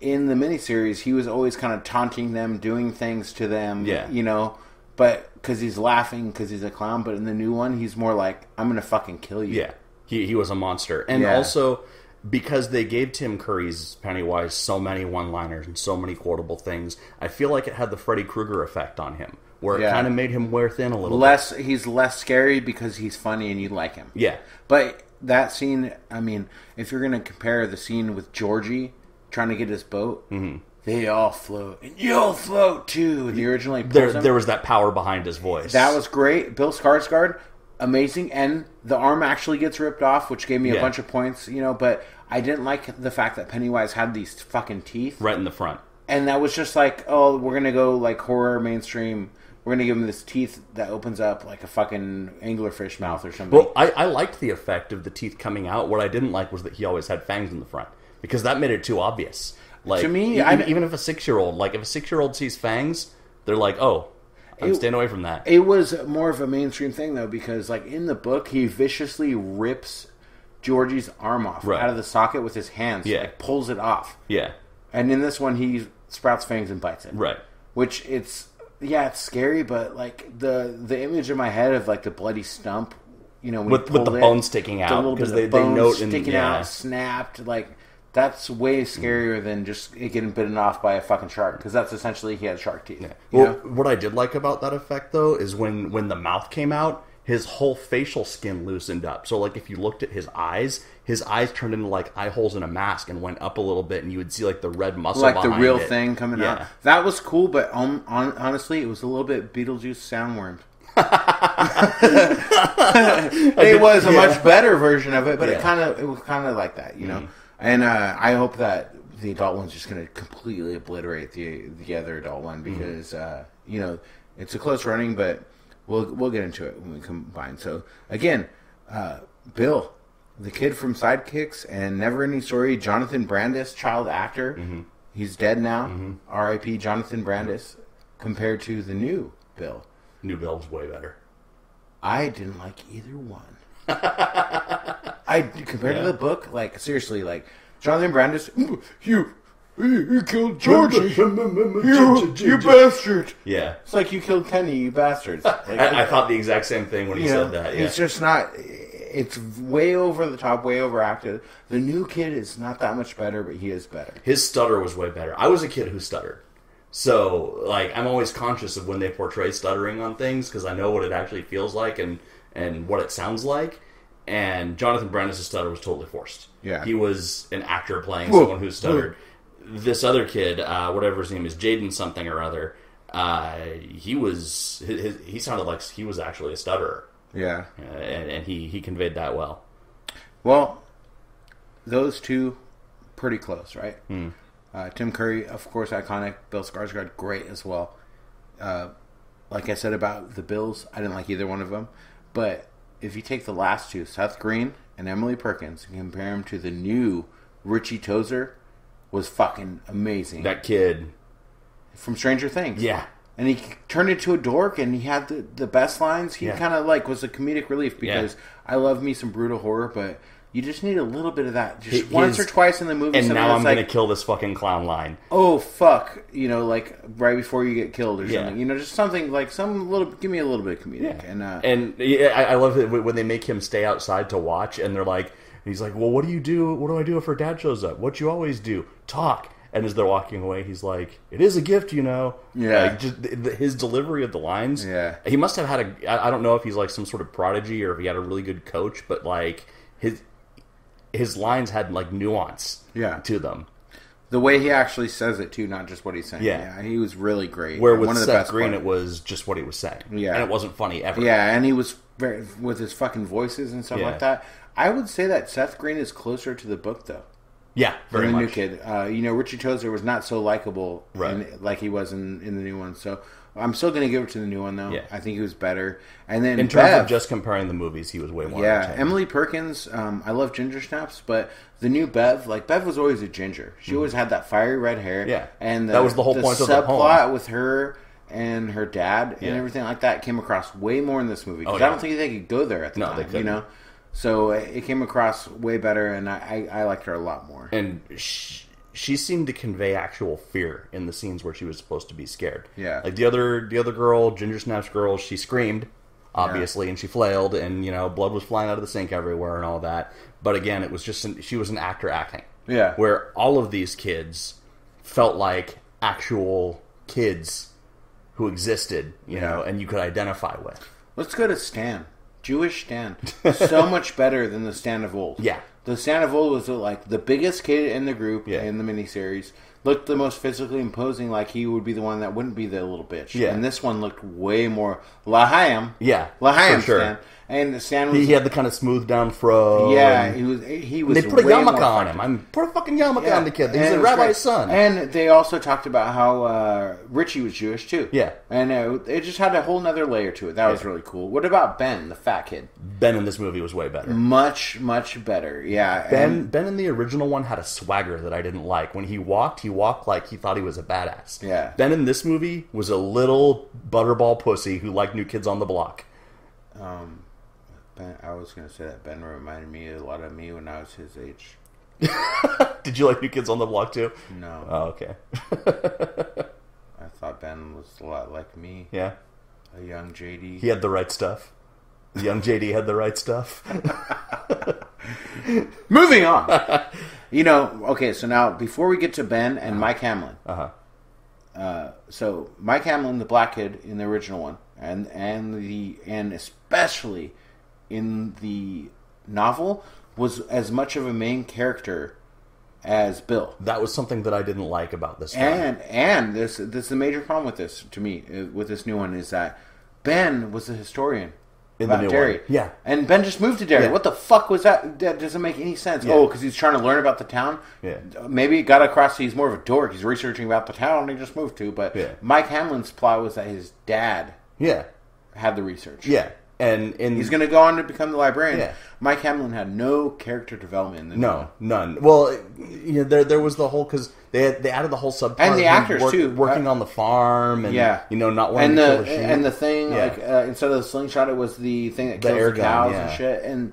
in the miniseries, he was always kind of taunting them, doing things to them, yeah. you know, but cuz he's laughing cuz he's a clown, but in the new one, he's more like I'm going to fucking kill you. Yeah. He he was a monster. And yeah. also because they gave Tim Curry's Pennywise so many one-liners and so many quotable things, I feel like it had the Freddy Krueger effect on him, where yeah. it kind of made him wear thin a little less, bit. He's less scary because he's funny and you like him. Yeah. But that scene, I mean, if you're going to compare the scene with Georgie trying to get his boat, mm-hmm. they all float, and you'll float too. And he originally there, there was that power behind his voice. That was great. Bill Skarsgård, amazing. And the arm actually gets ripped off, which gave me yeah. a bunch of points, you know, but I didn't like the fact that Pennywise had these fucking teeth. Right in the front. And that was just like, oh, we're going to go like horror mainstream. We're going to give him this teeth that opens up like a fucking anglerfish mouth or something. Well, I, I liked the effect of the teeth coming out. What I didn't like was that he always had fangs in the front. Because that made it too obvious. Like, to me, even, I, even if a six-year-old, like if a six-year-old sees fangs, they're like, oh, I'm it, staying away from that. It was more of a mainstream thing, though, because like in the book, he viciously rips Georgie's arm off right. out of the socket with his hands. Yeah. Like pulls it off. Yeah. And in this one, he sprouts fangs and bites it. Right. Which it's, yeah, it's scary, but like the the image in my head of like the bloody stump, you know, when with, with the it, bones sticking out. A little bit of the bones sticking yeah. out, snapped. Like that's way scarier mm. than just it getting bitten off by a fucking shark because that's essentially he had shark teeth. Yeah. Well, know? What I did like about that effect though is when when the mouth came out, his whole facial skin loosened up. So, like, if you looked at his eyes, his eyes turned into, like, eye holes in a mask and went up a little bit, and you would see, like, the red muscle like behind it. Like, the real it. thing coming yeah. out. That was cool, but um, on, honestly, it was a little bit Beetlejuice soundwormed. It was a yeah. much better version of it, but yeah. it kind of it was kind of like that, you know? Mm. And uh, I hope that the adult one's just going to completely obliterate the, the other adult one because, mm. uh, you know, it's a close running, but... We'll we'll get into it when we combine. So again, uh, Bill, the kid from Sidekicks and Never Ending Story, Jonathan Brandis, child actor, mm-hmm. he's dead now. Mm-hmm. R I P Jonathan Brandis. Compared to the new Bill, new Bill's way better. I didn't like either one. I compared yeah. to the book, like seriously, like Jonathan Brandis, ooh, you. You killed Georgie, you, you bastard! Yeah, it's like you killed Kenny, you bastards. Like, I, I thought the exact same thing when he said know, that. Yeah. It's just not. It's way over the top, way overacted. The new kid is not that much better, but he is better. His stutter was way better. I was a kid who stuttered, so like I'm always conscious of when they portray stuttering on things because I know what it actually feels like and and what it sounds like. And Jonathan Brandis' stutter was totally forced. Yeah, he was an actor playing whoa, someone who stuttered. Whoa. This other kid, uh, whatever his name is, Jaden something or other, uh, he was his, his, he sounded like he was actually a stutterer. Yeah, uh, and, and he he conveyed that well. Well, those two pretty close, right? Mm. Uh, Tim Curry, of course, iconic. Bill Skarsgård, great as well. Uh, like I said about the Bills, I didn't like either one of them. But if you take the last two, Seth Green and Emily Perkins, and compare them to the new Richie Tozier. Was fucking amazing. That kid. From Stranger Things. Yeah. And he turned into a dork, and he had the, the best lines. He yeah. kind of, like, was a comedic relief because yeah. I love me some brutal horror, but you just need a little bit of that. Just His, once or twice in the movie. And now I'm like, going to kill this fucking clown line. Oh, fuck. You know, like, right before you get killed or yeah. something. You know, just something, like, some little, give me a little bit of comedic. Yeah. And, uh, and yeah, I, I love it when they make him stay outside to watch, and they're like, and he's like, well, what do you do? What do I do if her dad shows up? What you always do? Talk. And as they're walking away, he's like, "It is a gift, you know." Yeah. Like, just the, the, his delivery of the lines. Yeah. He must have had a. I don't know if he's like some sort of prodigy or if he had a really good coach, but like his his lines had like nuance. Yeah. To them. The way he actually says it too, not just what he's saying. Yeah. yeah he was really great. Where with One Seth of the best Green, part. It was just what he was saying. Yeah. And it wasn't funny ever. Yeah, and he was very, with his fucking voices and stuff yeah. like that. I would say that Seth Green is closer to the book though. Yeah, very much. New kid. Uh, you know, Richie Tozier was not so likable right. in, like he was in, in the new one. So I'm still going to give it to the new one, though. Yeah. I think he was better. And then in terms Bev, of just comparing the movies, he was way more Yeah, entertaining. Emily Perkins, um, I love Ginger Snaps, but the new Bev, like, Bev was always a ginger. She mm-hmm. always had that fiery red hair. Yeah, and the, that was the whole the point of the whole subplot with her and her dad yeah. and everything like that came across way more in this movie. Because oh, yeah. I don't think they could go there at the no, time, they couldn't. You know? So it came across way better, and I, I liked her a lot more. And she, she seemed to convey actual fear in the scenes where she was supposed to be scared. Yeah, like the other the other girl, Ginger Snaps girl, she screamed obviously, yeah. and she flailed, and you know blood was flying out of the sink everywhere and all that. But again, it was just an, she was an actor acting. Yeah, where all of these kids felt like actual kids who existed, you yeah. know, and you could identify with. Let's go to Stan. Jewish Stan. So much better than the Stan of old. Yeah. The Stan of old was like the biggest kid in the group yeah. in the miniseries. Looked the most physically imposing, like he would be the one that wouldn't be the little bitch. Yeah. And this one looked way more L'chaim. Yeah. L'chaim sure. Stan. And Stan was... He, he had the kind of smooth down fro. Yeah. And, he was he was. They put a yarmulke on him. I mean, put a fucking yarmulke yeah. on the kid. He's a rabbi's son. And they also talked about how uh, Richie was Jewish too. Yeah. And it, it just had a whole nother layer to it. That yeah. was really cool. What about Ben, the fat kid? Ben in this movie was way better. Much, much better. Yeah. Ben, and, Ben in the original one had a swagger that I didn't like. When he walked, he walked like he thought he was a badass. Yeah. Ben in this movie was a little butterball pussy who liked new kids on the block. Um... Ben, I was going to say that Ben reminded me a lot of me when I was his age. Did you like New Kids on the Block too? No. Oh, okay. I thought Ben was a lot like me. Yeah. A young J D. He had the right stuff. Young J D had the right stuff. Moving on. You know, okay, so now before we get to Ben and uh-huh. Mike Hamlin. Uh-huh. Uh, so Mike Hamlin, the black kid in the original one, and and the and especially... in the novel was as much of a main character as Bill. That was something that I didn't like about this story. And and this this is a major problem with this to me with this new one is that Ben was a historian in about the new Derry. One. Yeah. And Ben just moved to Derry. Yeah. What the fuck was that? That doesn't make any sense. Yeah. Oh, because he's trying to learn about the town. Yeah. Maybe it got across he's more of a dork. He's researching about the town he just moved to. But yeah. Mike Hamlin's plot was that his dad yeah. had the research. Yeah. And, and he's going to go on to become the librarian. Yeah. Mike Hamlin had no character development. In the no, movie. None. Well, you know, there there was the whole because they had, they added the whole subpart and the actors work, too, working uh, on the farm and yeah. you know not wanting and the to kill a sheep. And the thing yeah. like uh, instead of the slingshot, it was the thing that kills the, the cows gun, yeah. and shit. And,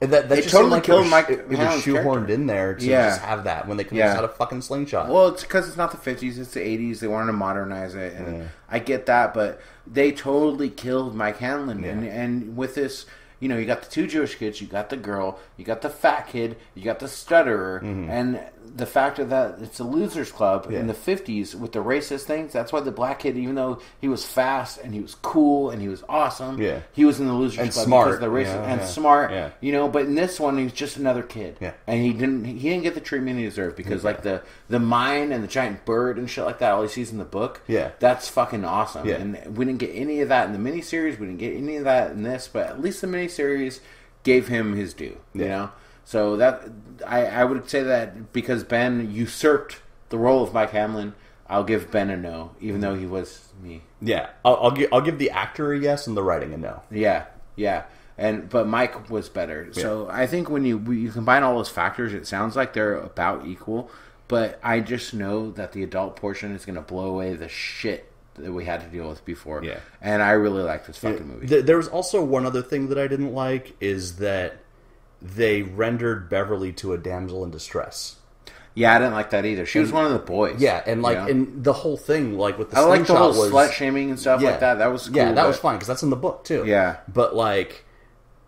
and that, that it just totally like killed Mike. It was shoehorned character. In there to yeah. just have that when they could yeah. just had a fucking slingshot. Well, it's because it's not the fifties; it's the eighties. They wanted to modernize it, and yeah. I get that, but. They totally killed Mike Hanlon. Yeah. And, and with this, you know, you got the two Jewish kids, you got the girl, you got the fat kid, you got the stutterer, mm-hmm. and the fact of that it's a loser's club yeah. in the fifties with the racist things. That's why the black kid, even though he was fast and he was cool and he was awesome, yeah. he was in the loser's and club smart. Because the racist yeah, and yeah. smart, yeah. you know, but in this one, he's just another kid. Yeah. And he didn't he didn't get the treatment he deserved because yeah. like the, the mine and the giant bird and shit like that, all he sees in the book, yeah. that's fucking awesome. Yeah. And we didn't get any of that in the miniseries. We didn't get any of that in this, but at least the miniseries series gave him his due, you yeah. know. So that I, I would say that because Ben usurped the role of Mike Hamlin, I'll give Ben a no, even though he was me. Yeah, I'll, I'll give I'll give the actor a yes and the writing a no. Yeah, yeah, and but Mike was better. Yeah. So I think when you you combine all those factors, it sounds like they're about equal. But I just know that the adult portion is going to blow away the shit that we had to deal with before. Yeah. And I really liked this fucking movie. Th- there was also one other thing that I didn't like, is that they rendered Beverly to a damsel in distress. Yeah, I didn't like that either. She and, was one of the boys. Yeah, and like, you know? And the whole thing, like with the I like the whole was, slut shaming and stuff yeah, like that. That was cool, yeah, that but... was fine because that's in the book too. Yeah, but like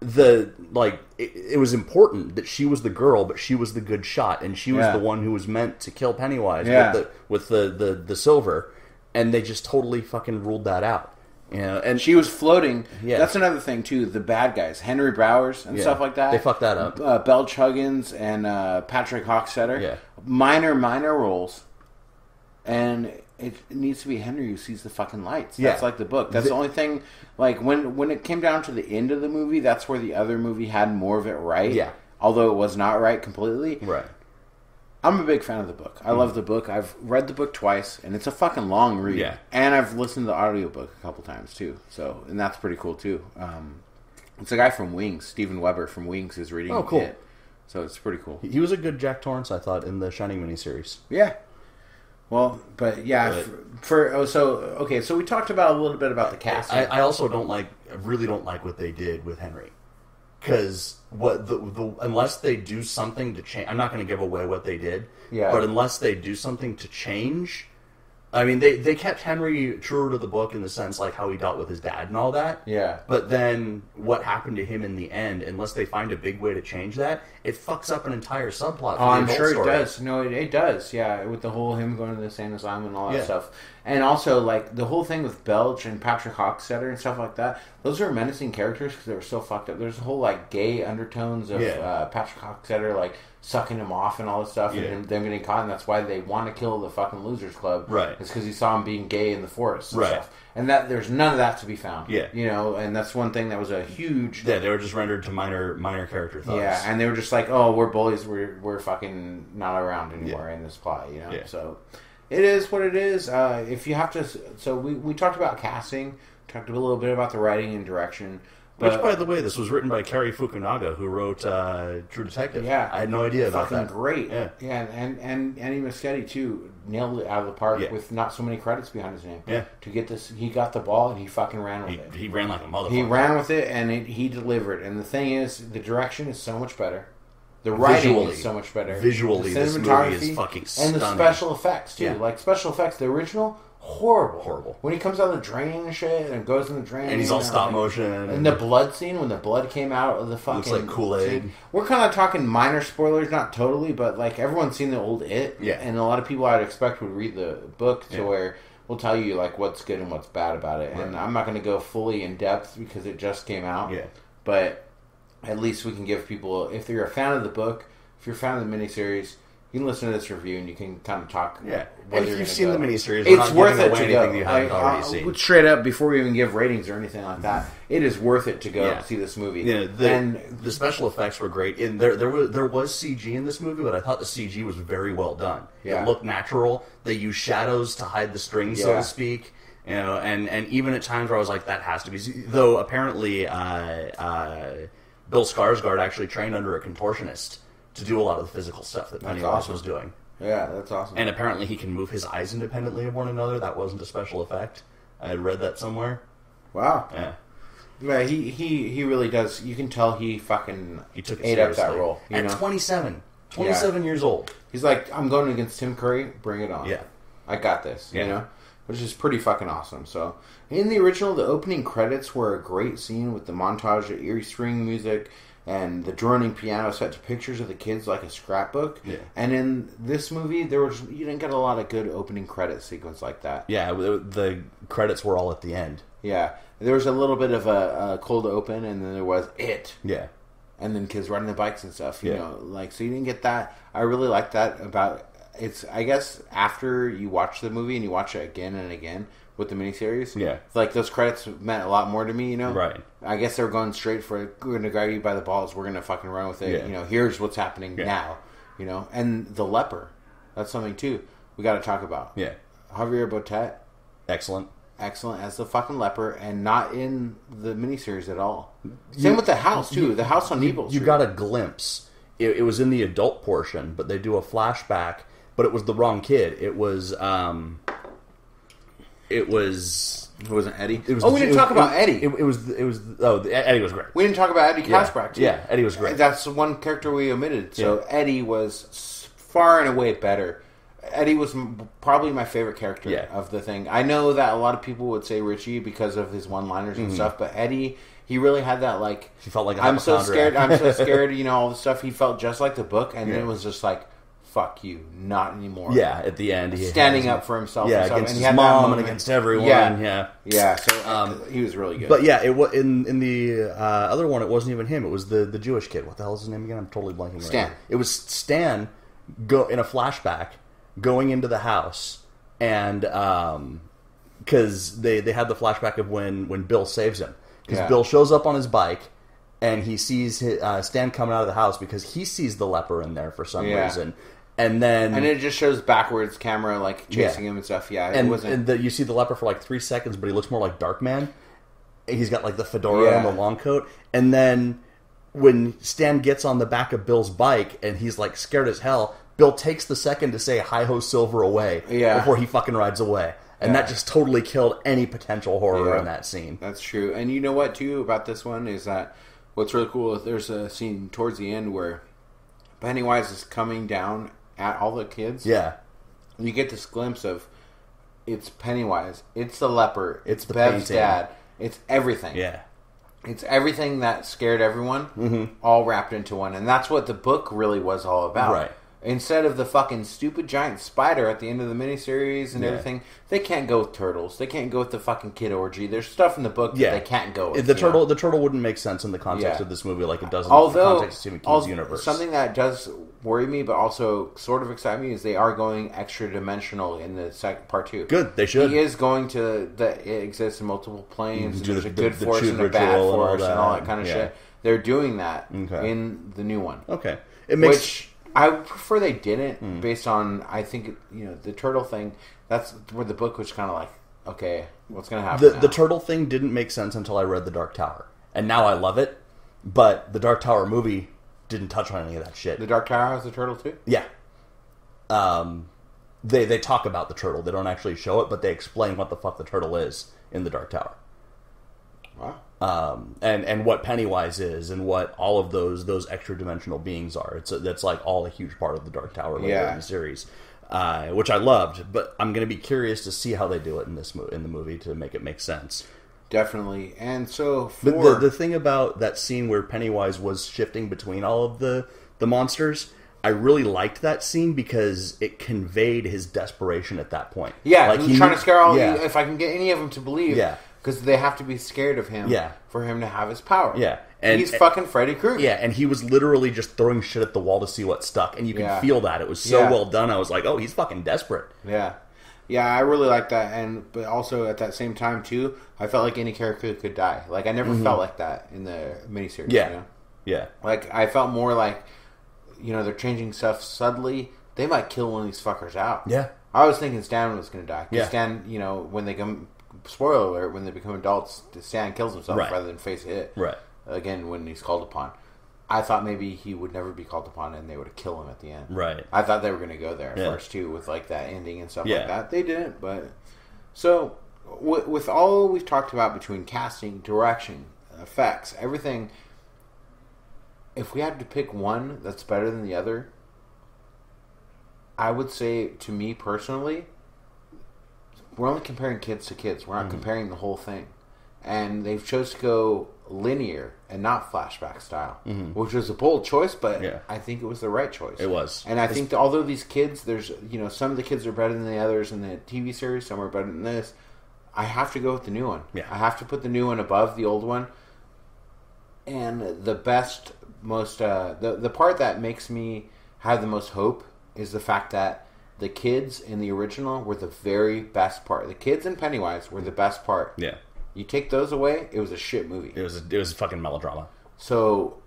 the like it, it was important that she was the girl, but she was the good shot, and she was yeah. the one who was meant to kill Pennywise yeah. with the with the, the, the silver, and they just totally fucking ruled that out. You know, and she was floating. Yeah. That's another thing too. The bad guys, Henry Browers and yeah. stuff like that. They fucked that up. Uh, Belch Huggins and uh, Patrick Hockstetter. Yeah. Minor, minor roles, and it needs to be Henry who sees the fucking lights. Yeah. That's like the book. That's the, the only thing. Like when when it came down to the end of the movie, that's where the other movie had more of it right. Yeah. Although it was not right completely. Right. I'm a big fan of the book. I mm. love the book. I've read the book twice, and it's a fucking long read. Yeah. And I've listened to the audiobook a couple times, too. So, and that's pretty cool, too. Um, it's a guy from Wings, Steven Weber from Wings, who's reading oh, cool. it. So it's pretty cool. He was a good Jack Torrance, I thought, in the Shining miniseries. Yeah. Well, but yeah, but, for, for oh, so okay, so we talked about a little bit about the cast. I, I also don't like, I really don't like what they did with Henry. Because what the, the unless they do something to change, I'm not going to give away what they did. Yeah. But unless they do something to change, I mean, they, they kept Henry true to the book in the sense like how he dealt with his dad and all that. Yeah. But then what happened to him in the end? Unless they find a big way to change that, it fucks up an entire subplot. For oh, I'm sure story. It does. No, it, it does. Yeah, with the whole him going to the insane asylum and all that yeah. stuff. And also, like, the whole thing with Belch and Patrick Hockstetter and stuff like that, those are menacing characters because they were so fucked up. There's a whole, like, gay undertones of yeah. uh, Patrick Hockstetter, like, sucking him off and all this stuff yeah. and them getting caught, and that's why they want to kill the fucking Losers Club. Right. It's because he saw him being gay in the forest and right. stuff. And that there's none of that to be found. Yeah. You know, and that's one thing that was a huge... Yeah, they were just rendered to minor minor character thoughts. Yeah, and they were just like, oh, we're bullies, we're, we're fucking not around anymore yeah. in this plot, you know? Yeah. So... It is what it is. Uh, if you have to... So we, we talked about casting, talked a little bit about the writing and direction. But, which, by the way, this was written by Cary Fukunaga, who wrote uh, True Detective. Yeah. I had no idea about that. Fucking great. Yeah. yeah and, and, and Andy Muschietti, too, nailed it out of the park yeah. with not so many credits behind his name. Yeah. To get this... He got the ball, and he fucking ran with he, it. He ran like a motherfucker. He ran with it, and it, he delivered. And the thing is, the direction is so much better. The writing Visually. is so much better. Visually, this movie is fucking stunning. And the special effects, too. Yeah. Like, special effects, the original, horrible. Horrible. When he comes out of the drain and shit, and goes in the drain. And he's all stop motion. And, and the blood scene, when the blood came out of the fucking... Looks like Kool-Aid. Scene. We're kind of talking minor spoilers, not totally, but, like, everyone's seen the old It. Yeah. And a lot of people I'd expect would read the book to yeah. where... We'll tell you, like, what's good and what's bad about it. Right. And I'm not going to go fully in depth because it just came out. Yeah. But... At least we can give people, if you're a fan of the book, if you're a fan of the miniseries, you can listen to this review and you can kind of talk. Yeah, and if you've seen go. the miniseries, it's worth it to go. You haven't I, already I, seen. Straight up, before we even give ratings or anything like that, it is worth it to go yeah. see this movie. Yeah, the, and the special effects were great. And there, there was there was C G in this movie, but I thought the C G was very well done. Yeah. It looked natural. They used shadows to hide the strings, yeah. so to speak. You know, and and even at times where I was like, that has to be. Though apparently. Uh, uh, Bill Skarsgård actually trained under a contortionist to do a lot of the physical stuff that Pennywise awesome. was doing. Yeah, that's awesome. And apparently he can move his eyes independently of one another. That wasn't a special effect. I had read that somewhere. Wow. Yeah. Yeah, he, he, he really does. You can tell he fucking he took ate seriously. up that role. You At know? twenty-seven. twenty-seven yeah. years old. He's like, I'm going against Tim Curry. Bring it on. Yeah. I got this. Yeah. You know? Which is pretty fucking awesome. So, in the original, the opening credits were a great scene with the montage of eerie string music and the droning piano set to pictures of the kids like a scrapbook. Yeah. And in this movie, there was you didn't get a lot of good opening credit sequence like that. Yeah, the credits were all at the end. Yeah. There was a little bit of a, a cold open, and then there was it. Yeah. And then kids riding their bikes and stuff, you yeah. know. Like, so you didn't get that. I really liked that about... It's, I guess, after you watch the movie and you watch it again and again with the miniseries. Yeah. Like, those credits meant a lot more to me, you know? Right. I guess they were going straight for it. We're going to grab you by the balls. We're going to fucking run with it. Yeah. You know, here's what's happening yeah. now, you know? And the leper. That's something, too, we got to talk about. Yeah. Javier Bardem. Excellent. Excellent as the fucking leper and not in the miniseries at all. You, Same with the house, too. You, the house on Evil Street. You got a glimpse. It, it was in the adult portion, but they do a flashback. But it was the wrong kid. It was um, it was it wasn't Eddie. It was oh, the, we didn't talk was, about it, Eddie. It, it was it was oh Eddie was great. We didn't talk about Eddie Casbrack. Yeah. yeah, Eddie was great. That's the one character we omitted. So yeah. Eddie was far and away better. Eddie was probably my favorite character yeah. of the thing. I know that a lot of people would say Richie because of his one-liners and mm-hmm. stuff, but Eddie, he really had that, like, she felt like I'm so scared, I'm so scared, you know, all the stuff. He felt just like the book, and yeah. then it was just like, fuck you, not anymore. Yeah, at the end. He Standing up for himself. Yeah, himself. against and he his had mom and against everyone. Yeah. Yeah, yeah so um, he was really good. But yeah, it was, in, in the uh, other one, it wasn't even him. It was the, the Jewish kid. What the hell is his name again? I'm totally blanking. Stan. Right. It was Stan go in a flashback. Going into the house, and because um, they, they had the flashback of when, when Bill saves him. Because yeah. Bill shows up on his bike, and he sees his, uh, Stan coming out of the house because he sees the leper in there for some yeah. reason. And then... And it just shows backwards camera, like, chasing yeah. him and stuff. Yeah, it and, wasn't... And the, you see the leper for, like, three seconds, but he looks more like Darkman. He's got, like, the fedora yeah. and the long coat. And then when Stan gets on the back of Bill's bike, and he's, like, scared as hell... Bill takes the second to say "Hi-ho, Silver!" away yeah. before he fucking rides away, and yeah. that just totally killed any potential horror yeah. in that scene. That's true, and you know what too about this one is that what's really cool is there's a scene towards the end where Pennywise is coming down at all the kids. Yeah, and you get this glimpse of it's Pennywise, it's the leper, it's, it's the Bev's painting. dad, it's everything. Yeah. It's everything that scared everyone, mm-hmm. all wrapped into one, and that's what the book really was all about. Right. Instead of the fucking stupid giant spider at the end of the miniseries and yeah. everything, they can't go with turtles. They can't go with the fucking kid orgy. There's stuff in the book yeah. that they can't go with. The turtle know? the turtle wouldn't make sense in the context yeah. of this movie like it does in Although, the context of Stephen King's universe. Something that does worry me but also sort of excite me is they are going extra-dimensional in the second part two. Good, they should. He is going to... The, it exists in multiple planes. There's the, a good the, force the and a bad force and all that, and all that kind of yeah. shit. They're doing that okay. in the new one. Okay. It makes... Which, I prefer they didn't mm. based on, I think, you know, the turtle thing. That's where the book was kind of like, okay, what's going to happen the, now? The turtle thing didn't make sense until I read The Dark Tower. And now I love it, but the Dark Tower movie didn't touch on any of that shit. The Dark Tower has a turtle too? Yeah. Um, they, they talk about the turtle. They don't actually show it, but they explain what the fuck the turtle is in The Dark Tower. Wow. Um, and, and what Pennywise is and what all of those those extra-dimensional beings are. It's a, That's like all a huge part of the Dark Tower later yeah. in the series, uh, which I loved. But I'm going to be curious to see how they do it in this mo in the movie to make it make sense. Definitely. And so for... But the, the thing about that scene where Pennywise was shifting between all of the, the monsters... I really liked that scene because it conveyed his desperation at that point. Yeah, like he's trying to scare all yeah. of you, if I can get any of them to believe. Yeah. Because they have to be scared of him yeah. for him to have his power. Yeah. And he's and, fucking Freddy Krueger. Yeah, and he was literally just throwing shit at the wall to see what stuck. And you can yeah. feel that. It was so yeah. well done. I was like, oh, he's fucking desperate. Yeah. Yeah, I really like that. And but also at that same time, too, I felt like any character could die. Like, I never mm-hmm. felt like that in the miniseries. Yeah. You know? Yeah. Like, I felt more like... You know, they're changing stuff subtly. They might kill one of these fuckers out. Yeah. I was thinking Stan was going to die. Yeah. Stan, you know, when they come... Spoiler alert, when they become adults, Stan kills himself right. rather than face it. Right. Again, when he's called upon. I thought maybe he would never be called upon and they would kill him at the end. Right. I thought they were going to go there at yeah. first, too, with, like, that ending and stuff yeah. like that. They didn't, but... So, w with all we've talked about between casting, direction, effects, everything... If we had to pick one that's better than the other, I would say, to me personally, we're only comparing kids to kids. We're not mm-hmm. comparing the whole thing. And they've chose to go linear and not flashback style, mm-hmm. which was a bold choice, but yeah. I think it was the right choice. It was. And I it's... think that although these kids, there's, you know, some of the kids are better than the others in the T V series, some are better than this, I have to go with the new one. Yeah. I have to put the new one above the old one. And the best... most uh the the part that makes me have the most hope is the fact that the kids in the original were the very best part. The kids in Pennywise were the best part. Yeah. You take those away, it was a shit movie. It was a, it was a fucking melodrama. So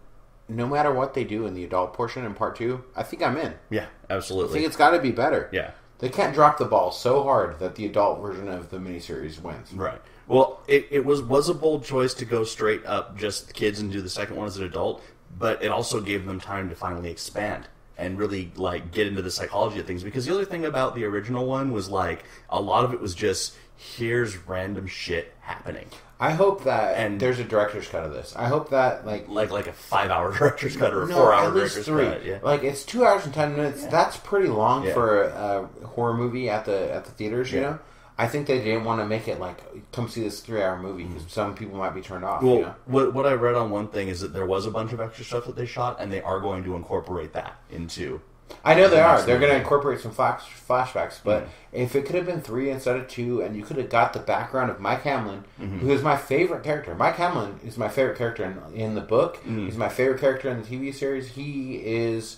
no matter what they do in the adult portion in part two, I think I'm in. Yeah, absolutely. I think it's got to be better. Yeah. They can't drop the ball so hard that the adult version of the miniseries wins. Right. Well, it it was was a bold choice to go straight up just kids and do the second one as an adult. But it also gave them time to finally expand and really like get into the psychology of things. Because the other thing about the original one was like a lot of it was just here's random shit happening. I hope that and there's a director's cut of this. I hope that like like like a five hour director's cut or a no, four hour director's three. cut. Yeah. Like it's two hours and ten minutes. Yeah. That's pretty long yeah. for a, a horror movie at the at the theaters. Yeah. You know, I think they didn't want to make it like come see this three hour movie because mm-hmm. some people might be turned off. Well, you know? what what I read on one thing is that there was a bunch of extra stuff that they shot, and they are going to incorporate that into. I know they are. They're going to incorporate some flash, flashbacks, but mm-hmm. if it could have been three instead of two, and you could have got the background of Mike Hamlin, mm-hmm. who is my favorite character. Mike Hamlin is my favorite character in, in the book. Mm-hmm. He's my favorite character in the T V series. He is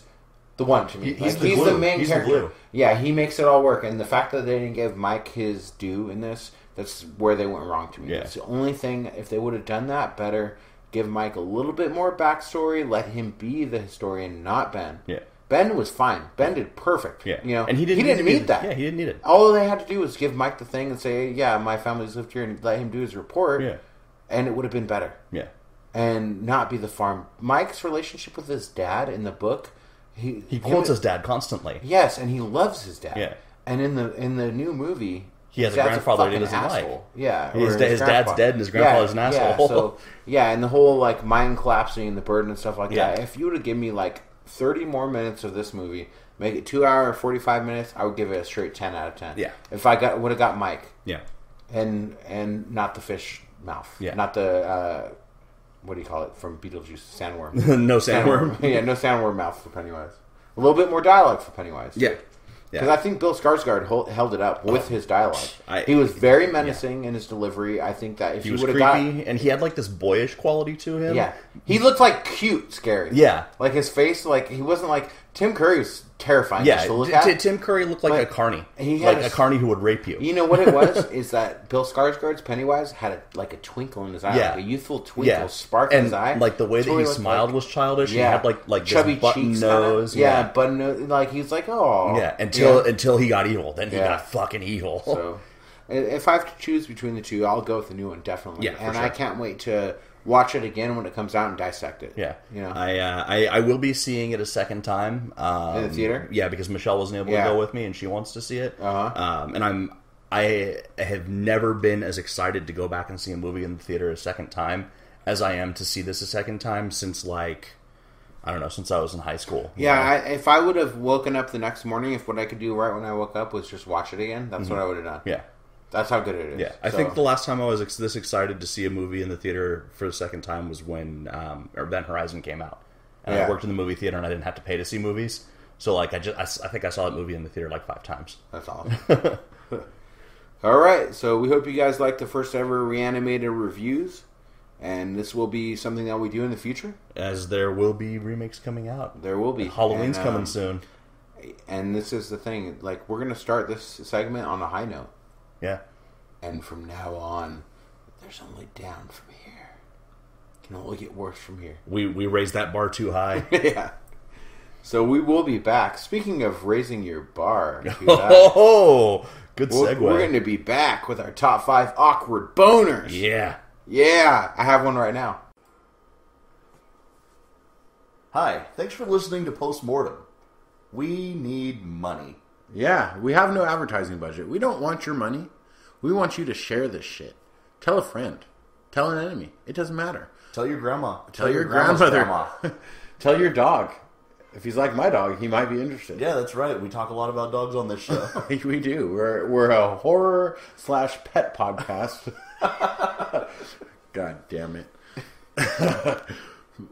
the one to me. He, he's like, the he's the main he's character. The blue. Yeah, he makes it all work. And the fact that they didn't give Mike his due in this, that's where they went wrong to me. Yeah. That's the only thing. If they would have done that better, give Mike a little bit more backstory, let him be the historian, not Ben. Yeah. Ben was fine. Ben did perfect. Yeah. You know, and he didn't, he didn't need, need that. Yeah, he didn't need it. All they had to do was give Mike the thing and say, yeah, my family's lived here, and let him do his report. Yeah. And it would have been better. Yeah. And not be the farm. Mike's relationship with his dad in the book. He, he quotes his dad constantly. Yes, and he loves his dad. Yeah. And in the in the new movie, he has a grandfather that he doesn't like. Yeah. His, his, his dad's dead and his grandfather's yeah, an asshole. Yeah, so, yeah, and the whole like mind collapsing and the burden and stuff like yeah. that. If you would have given me like thirty more minutes of this movie, make it two hours and forty-five minutes, I would give it a straight ten out of ten. Yeah. If I got would have got Mike. Yeah. And and not the fish mouth. Yeah. Not the, uh, what do you call it, from Beetlejuice, sandworm. no sandworm. sandworm. Yeah, no sandworm mouth for Pennywise. A little bit more dialogue for Pennywise. Yeah. Because yeah. I think Bill Skarsgård hold, held it up with his dialogue. I, he was very menacing yeah. in his delivery. I think that if he would have got... And he had like this boyish quality to him. Yeah. He looked like cute, scary. Yeah. Like his face, like he wasn't like... Tim Curry was terrifying yeah. to look at. T Tim Curry looked like but a carny. He had like a, a carny who would rape you. You know what it was? Is that Bill Skarsgård's Pennywise had a, like a twinkle in his eye. Yeah. Like a youthful twinkle yeah. spark and in his eye. Like the way that he smiled like, was childish. Yeah. He had like, like chubby button nose. Yeah, yeah, button nose. Like he's like, oh. Yeah, until, yeah. until he got evil. Then he yeah. got fucking evil. So, if I have to choose between the two, I'll go with the new one, definitely. Yeah, and sure. I can't wait to... watch it again when it comes out and dissect it. Yeah, you know, I uh, I, I will be seeing it a second time um, in the theater. Yeah, because Michelle wasn't able yeah. to go with me, and she wants to see it. Uh-huh. Um, and I'm I have never been as excited to go back and see a movie in the theater a second time as I am to see this a second time since like I don't know since I was in high school. Yeah, I, if I would have woken up the next morning, if what I could do right when I woke up was just watch it again, that's mm-hmm. what I would have done. Yeah. That's how good it is. Yeah, I so. think the last time I was ex this excited to see a movie in the theater for the second time was when um, Event Horizon came out, and yeah. I worked in the movie theater and I didn't have to pay to see movies. So like I just I, I think I saw that movie in the theater like five times. That's awesome. All right, so we hope you guys liked the first ever Reanimated reviews, and this will be something that we do in the future. As there will be remakes coming out. There will be. And Halloween's and, um, coming soon. And this is the thing, like we're gonna start this segment on a high note. Yeah. And from now on, there's only down from here. Can only get worse from here. We we raised that bar too high. yeah. So we will be back. Speaking of raising your bar. Too high, oh, good segue. We're, we're going to be back with our top five awkward boners. Yeah. Yeah. I have one right now. Hi. Thanks for listening to Postmortem. We need money. Yeah, we have no advertising budget. We don't want your money. We want you to share this shit. Tell a friend. Tell an enemy. It doesn't matter. Tell your grandma. Tell, Tell your, your grandmother. Grandma. Tell your dog. If he's like my dog, he might be interested. Yeah, that's right. We talk a lot about dogs on this show. We do. We're, we're a horror slash pet podcast. God damn it.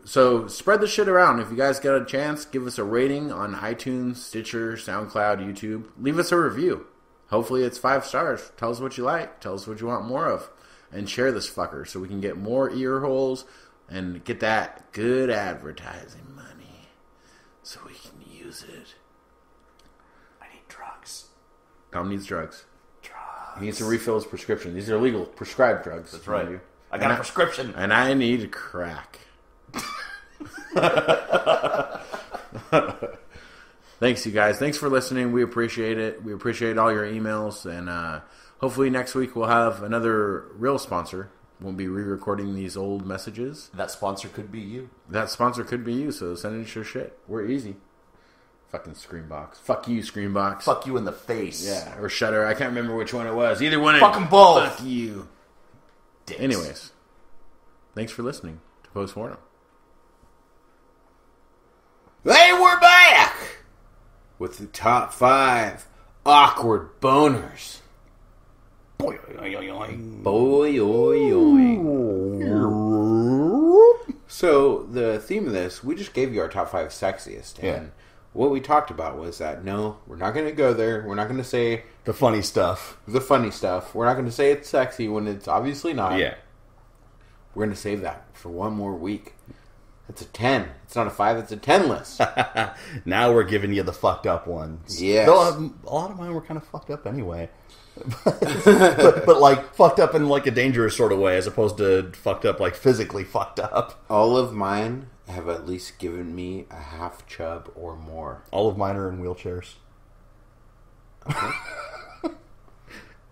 So spread the shit around. If you guys get a chance, give us a rating on iTunes, Stitcher, SoundCloud, YouTube. Leave us a review. Hopefully it's five stars. Tell us what you like. Tell us what you want more of. And share this fucker so we can get more ear holes and get that good advertising money so we can use it. I need drugs. Tom needs drugs. Drugs. He needs to refill his prescription. These are legal prescribed drugs. That's right. You. I got and a prescription. I, and I need crack. Thanks you guys. Thanks for listening. We appreciate it. We appreciate all your emails, and uh, hopefully next week we'll have another real sponsor. We'll be re-recording these old messages. That sponsor could be you. That sponsor could be you, so send us your shit. We're easy. Fucking Screambox. Fuck you, Screambox. Fuck you in the face. Yeah, or Shudder. I can't remember which one it was. Either one. Fucking both. Fuck you. Dicks. Anyways, thanks for listening to Postmortem. Hey, we're back with the top five awkward boners. Boy, oy, oy, oy. Boy, oy, oy. So, the theme of this, we just gave you our top five sexiest. Yeah. And what we talked about was that, no, we're not going to go there. We're not going to say... The funny stuff. The funny stuff. We're not going to say it's sexy when it's obviously not. Yeah. We're going to save that for one more week. It's a ten. It's not a five. It's a ten list. Now we're giving you the fucked up ones. Yeah. A lot of mine were kind of fucked up anyway. but, but like fucked up in like a dangerous sort of way, as opposed to fucked up like physically fucked up. All of mine have at least given me a half chub or more. All of mine are in wheelchairs. Okay.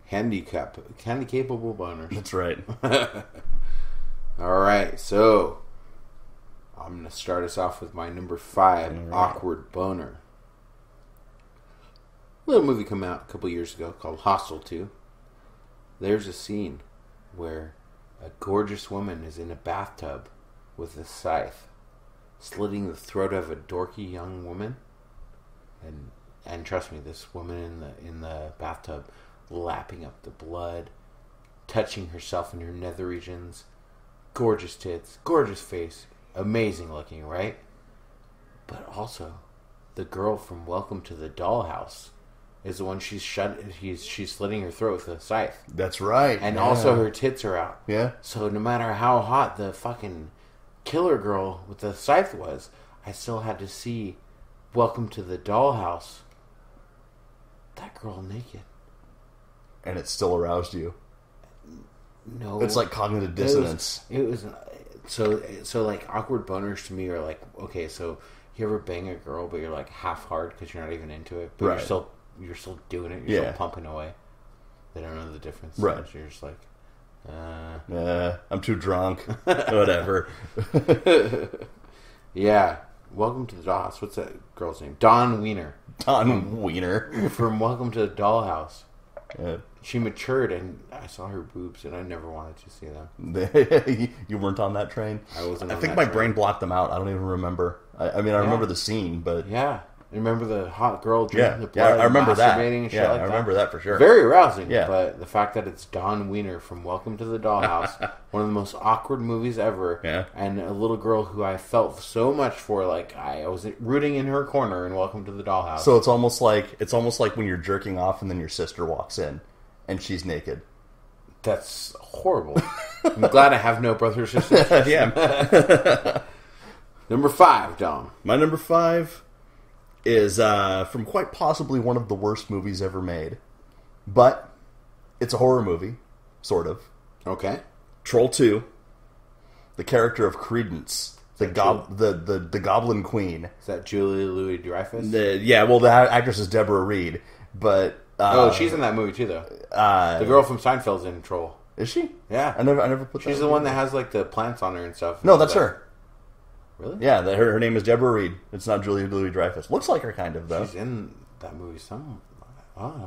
Handicap, handicapable boners. That's right. All right, so. I'm going to start us off with my number five, right. Awkward boner. A little movie came out a couple years ago called Hostel two. There's a scene where a gorgeous woman is in a bathtub with a scythe, slitting the throat of a dorky young woman. And and trust me, this woman in the in the bathtub, lapping up the blood, touching herself in her nether regions. Gorgeous tits, gorgeous face. Amazing looking, right? But also, the girl from Welcome to the Dollhouse is the one she's shut. He's she's slitting her throat with a scythe. That's right. And yeah. Also, her tits are out. Yeah. So no matter how hot the fucking killer girl with the scythe was, I still had to see Welcome to the Dollhouse. That girl naked. And it still aroused you. No. It's like cognitive dissonance. It was. It was So, so like, awkward boners to me are like, okay, so you ever bang a girl, but you're like half-hard because you're not even into it, but right. you're still you're still doing it, you're yeah. still pumping away. They don't know the difference. Right. So you're just like, uh... Uh, I'm too drunk. Whatever. Yeah. Welcome to the Dollhouse. What's that girl's name? Dawn Wiener. Dawn Wiener. From Welcome to the Dollhouse. Yeah. She matured, and I saw her boobs, and I never wanted to see them. You weren't on that train? I wasn't I on think my train. brain blocked them out. I don't even remember. I, I mean, I yeah. remember the scene, but... Yeah. Remember the hot girl drinking yeah. the blood? Yeah, I remember that. And yeah, shit like I remember that. that for sure. Very arousing, yeah. But the fact that it's Dawn Wiener from Welcome to the Dollhouse, one of the most awkward movies ever, yeah. and a little girl who I felt so much for, like, I was rooting in her corner in Welcome to the Dollhouse. So it's almost like it's almost like when you're jerking off and then your sister walks in. And she's naked. That's horrible. I'm glad I have no brother or sister. Yeah. Number five, Dom. My number five is uh, from quite possibly one of the worst movies ever made. But it's a horror movie. Sort of. Okay. Troll two. The character of Credence. The, gob the, the, the Goblin Queen. Is that Julia Louis-Dreyfus? Yeah, well, the actress is Deborah Reed. But... Uh, oh, she's in that movie too, though. Uh, the girl from Seinfeld's in Troll. Is she? Yeah, I never, I never put. She's that the in one that has like the plants on her and stuff. No, that's her. Really? Yeah, the, her her name is Deborah Reed. It's not Julia Louis-Dreyfus. Looks like her, kind of though. She's in that movie. Some.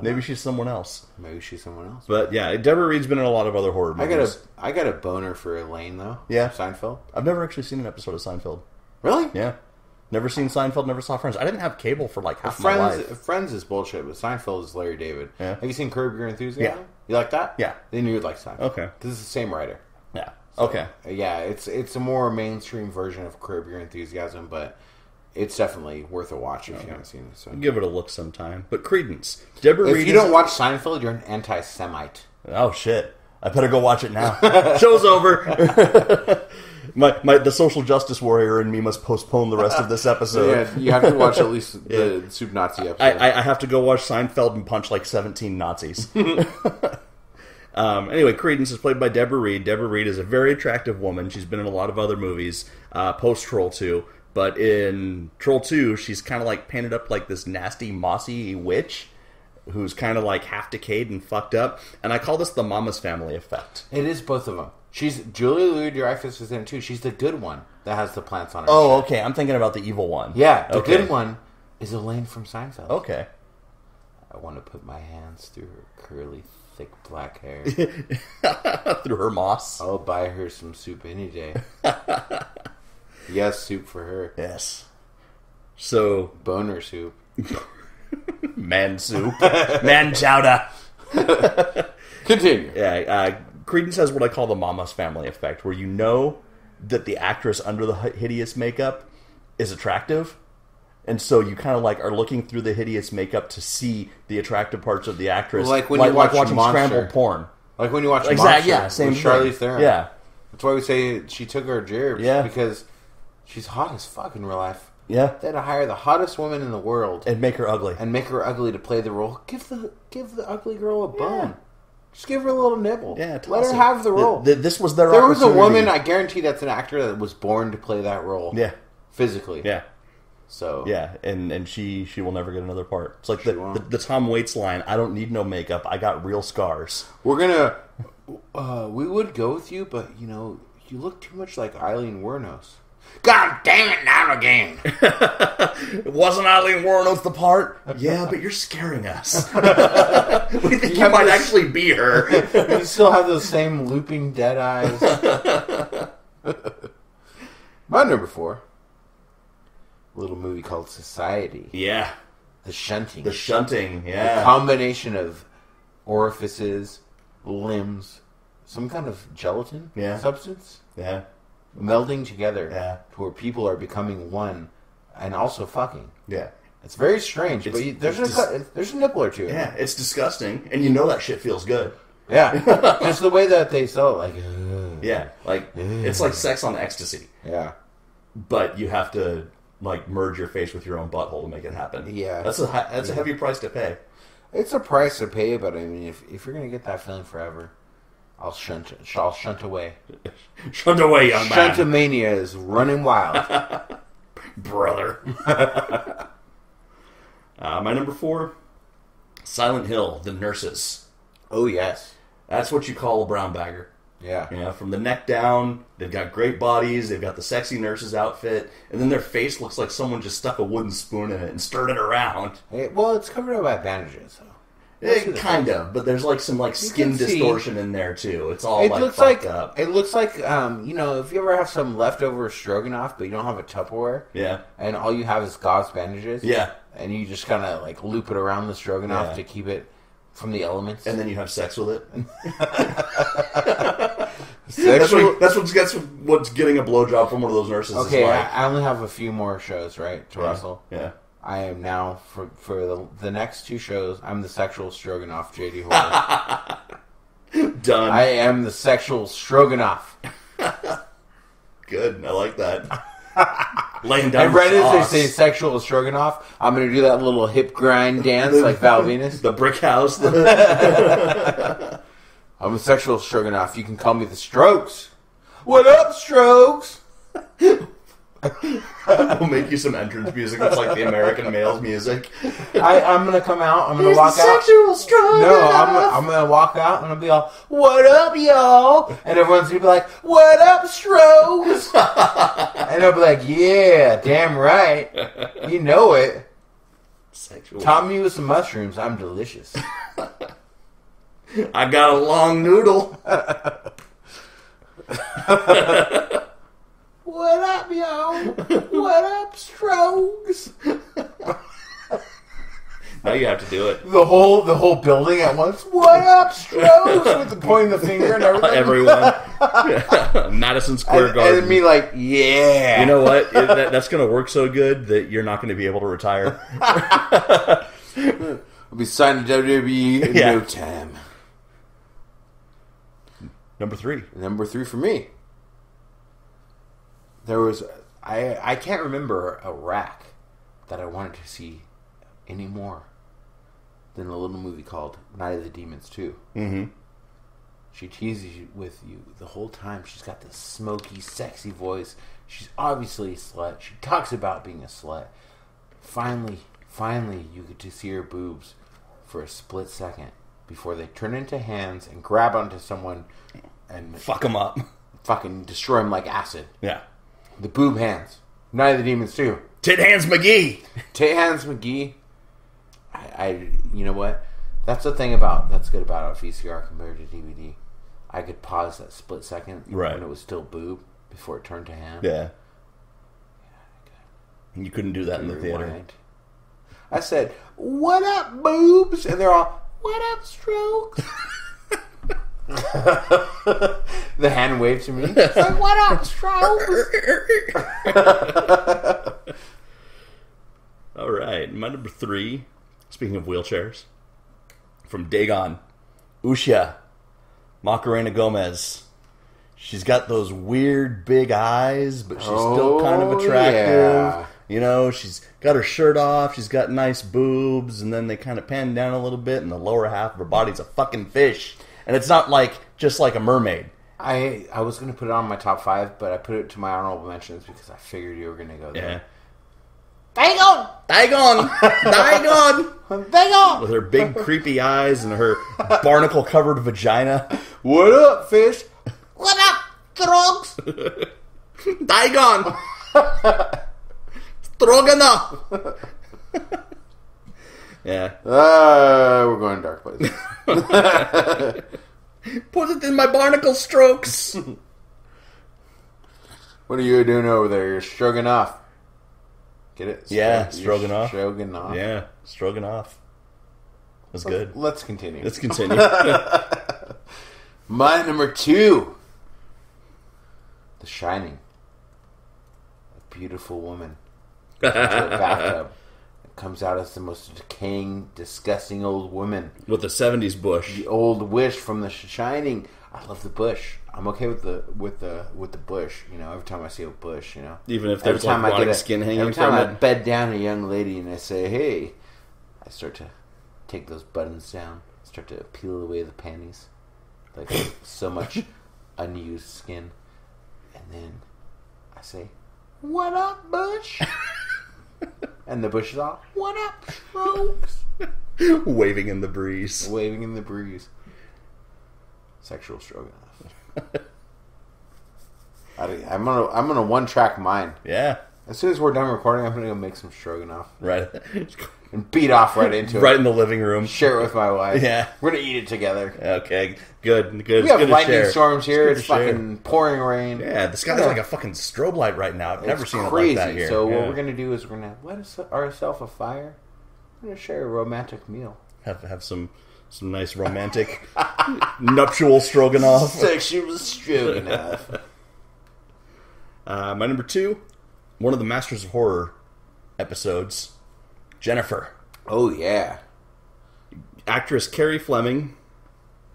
Maybe know. she's someone else. Maybe she's someone else. But yeah, Deborah Reed's been in a lot of other horror movies. I got a, I got a boner for Elaine though. Yeah, Seinfeld. I've never actually seen an episode of Seinfeld. Really? Yeah. Never seen Seinfeld, never saw Friends. I didn't have cable for like half Friends, my life. Friends is bullshit, but Seinfeld is Larry David. Yeah. Have you seen Curb Your Enthusiasm? Yeah. You like that? Yeah. Then you would like Seinfeld. Okay. Because it's the same writer. Yeah. So, okay. Yeah, it's it's a more mainstream version of Curb Your Enthusiasm, but it's definitely worth a watch if okay. you haven't seen it. So. Give it a look sometime. But Credence. Deborah If Reed you don't watch Seinfeld, you're an anti-Semite. Oh, shit. I better go watch it now. Show's over. My, my the social justice warrior in me must postpone the rest of this episode. Yeah, you have to watch at least the yeah. Soup Nazi episode. I, I have to go watch Seinfeld and punch like seventeen Nazis. um, anyway, Credence is played by Deborah Reed. Deborah Reed is a very attractive woman. She's been in a lot of other movies uh, post Troll two, but in Troll two, she's kind of like painted up like this nasty mossy witch who's kind of like half decayed and fucked up. And I call this the Mama's Family effect. It is both of them. She's Julia Louis-Dreyfus is in too. She's the good one that has the plants on her. Oh, shirt. Okay. I'm thinking about the evil one. Yeah, the okay. good one is Elaine from Seinfeld. Okay. I want to put my hands through her curly, thick black hair. Through her moss. I'll buy her some soup any day. Yes, soup for her. Yes. So... Boner soup. Man soup. Man chowder. Continue. Yeah, uh, Credence has what I call the Mama's Family effect, where you know that the actress under the hideous makeup is attractive, and so you kind of like are looking through the hideous makeup to see the attractive parts of the actress. Well, like when like, you watch like watching Monster. Scrambled porn. Like when you watch exactly, Monster yeah, with Charlize Theron. Yeah. That's why we say she took her gerbs, yeah. because she's hot as fuck in real life. Yeah, they had to hire the hottest woman in the world and make her ugly, and make her ugly to play the role. Give the give the ugly girl a bone. Yeah. Just give her a little nibble. Yeah, let her it. have the role. The, the, this was their. There was a woman. I guarantee that's an actor that was born to play that role. Yeah, physically. Yeah. So yeah, and, and she she will never get another part. It's like the, the the Tom Waits line. I don't need no makeup. I got real scars. We're gonna. Uh, we would go with you, but you know you look too much like Eileen Wuornos. God damn it, not again. Wasn't Eileen Wuornos the part? Yeah, but you're scaring us. We think you, you might those... actually be her. You still have those same looping dead eyes. My number four. A little movie called Society. Yeah. The Shunting. The Shunting, yeah. The combination of orifices, limbs, some kind of gelatin yeah. substance. Yeah. Melding together yeah. to where people are becoming one and also fucking. Yeah. It's very strange, it's, but you, there's, it's a, dis- there's a nipple or two. Yeah, it's disgusting, and you know that shit feels good. Yeah. Just the way that they sell it, like... Ugh. Yeah, like, Ugh. It's like sex on ecstasy. Yeah. But you have to, like, merge your face with your own butthole to make it happen. Yeah. That's a high, that's yeah. a heavy price to pay. It's a price to pay, but, I mean, if, if you're going to get that feeling forever... I'll shunt. I'll shunt away. Shunt away, young man. Shuntamania is running wild, brother. uh, my number four, Silent Hill, The Nurses. Oh yes, that's what you call a brown bagger. Yeah, yeah. You know, from the neck down, they've got great bodies. They've got the sexy nurse's outfit, and then their face looks like someone just stuck a wooden spoon in it and stirred it around. Hey, well, it's covered up by bandages. So. It, kind of, but there's like some like skin distortion in there too. It's all it like looks fucked like, up. It looks like um, you know, if you ever have some leftover stroganoff, but you don't have a Tupperware. Yeah. And all you have is gauze bandages. Yeah. And you just kind of like loop it around the stroganoff yeah. to keep it from the elements. And then you have sex with it. that's, what, that's what's that's what's getting a blowjob from one of those nurses. Okay, is like. I only have a few more shows, right, to yeah. wrestle. Yeah. I am now, for for the, the next two shows, I'm the sexual stroganoff, J D Horner. Done. I am the sexual stroganoff. Good. I like that. Laying down and right as they say sexual stroganoff, I'm going to do that little hip grind dance like Val Venis. The brick house. The... I'm a sexual stroganoff. You can call me the Strokes. What up, Strokes? We'll make you some entrance music that's like the American Males music. I, I'm gonna come out. I'm gonna Here's walk the out. Sexual struggle. No, I'm gonna, I'm gonna walk out and I'll be all, "What up, y'all?" And everyone's gonna be like, "What up, Strokes?" And I'll be like, "Yeah, damn right, you know it." Sexual. Tom me with some mushrooms. I'm delicious. I got a long noodle. What up, y'all? What up, Strokes? Now you have to do it. The whole the whole building at once. What up, Strokes? With the point of the finger and everything. Everyone. Madison Square Garden. And, and me like, yeah. You know what? It, that, that's going to work so good that you're not going to be able to retire. I'll be signed to W W E in yeah. no time. Number three. Number three for me. There was, I I can't remember a rack that I wanted to see any more than a little movie called Night of the Demons two. Mm-hmm. She teases you with you the whole time. She's got this smoky, sexy voice. She's obviously a slut. She talks about being a slut. Finally, finally, you get to see her boobs for a split second before they turn into hands and grab onto someone and... Fuck them up. Fucking destroy them like acid. Yeah. The boob hands. Night of the Demons two. Ted Hands McGee. Ted Hands McGee. I, I, you know what? That's the thing about that's good about a V C R compared to D V D. I could pause that split second right. when it was still boob before it turned to hand. Yeah. yeah I could. You couldn't do that in the rewind. Theater. I said, "What up, boobs?" And they're all, "What up, strokes?" The hand waved to me. It's like, "What up, strokes?" All right, my number three. Speaking of wheelchairs, from Dagon, Usha, Macarena Gomez. She's got those weird big eyes, but she's oh, still kind of attractive. Yeah. You know, she's got her shirt off, she's got nice boobs, and then they kind of pan down a little bit, and the lower half of her body's a fucking fish. And it's not like, just like a mermaid. I I was going to put it on my top five, but I put it to my honorable mentions because I figured you were going to go there. Yeah. Dagon! Dagon! Dagon! Dagon! With her big, creepy eyes and her barnacle-covered vagina. What up, fish? What up, drugs? Dagon! Drogana. Yeah. Uh, we're going dark places. Put it in my barnacle strokes. What are you doing over there? You're stroking off. Get it? Stro- yeah, stroking off. Stroking off. Yeah, stroking off. That's let's, good. Let's continue. Let's continue. My number two. The Shining. A beautiful woman. Into a bathtub. It comes out as the most decaying, disgusting old woman with the seventies bush. The old witch from The Shining. I love the bush. I'm okay with the with the with the bush. You know, every time I see a bush, you know, even if there's like rotten skin hanging. Every time I it. bed down a young lady and I say, "Hey," I start to take those buttons down, start to peel away the panties, like so much unused skin, and then I say, "What up, bush?" And the bush is all, "What up, strokes?" Waving in the breeze. Waving in the breeze. Sexual stroke. I mean, I'm gonna, I'm gonna one-track mine. Yeah. As soon as we're done recording, I'm gonna go make some stroganoff. Right. And beat off right into it. Right in the living room. Share it with my wife. Yeah. We're gonna eat it together. Okay. Good. Good. We it's have lightning share. storms here. It's, it's fucking pouring rain. Yeah. The sky's yeah. like a fucking strobe light right now. I've it's never seen crazy. it like that here. So yeah. what we're gonna do is we're gonna light ourselves a fire. We're gonna share a romantic meal. Have have some some nice romantic nuptial stroganoff. Sexual stroganoff. uh, my number two. One of the Masters of Horror episodes, Jennifer. Oh, yeah. Actress Carrie Fleming,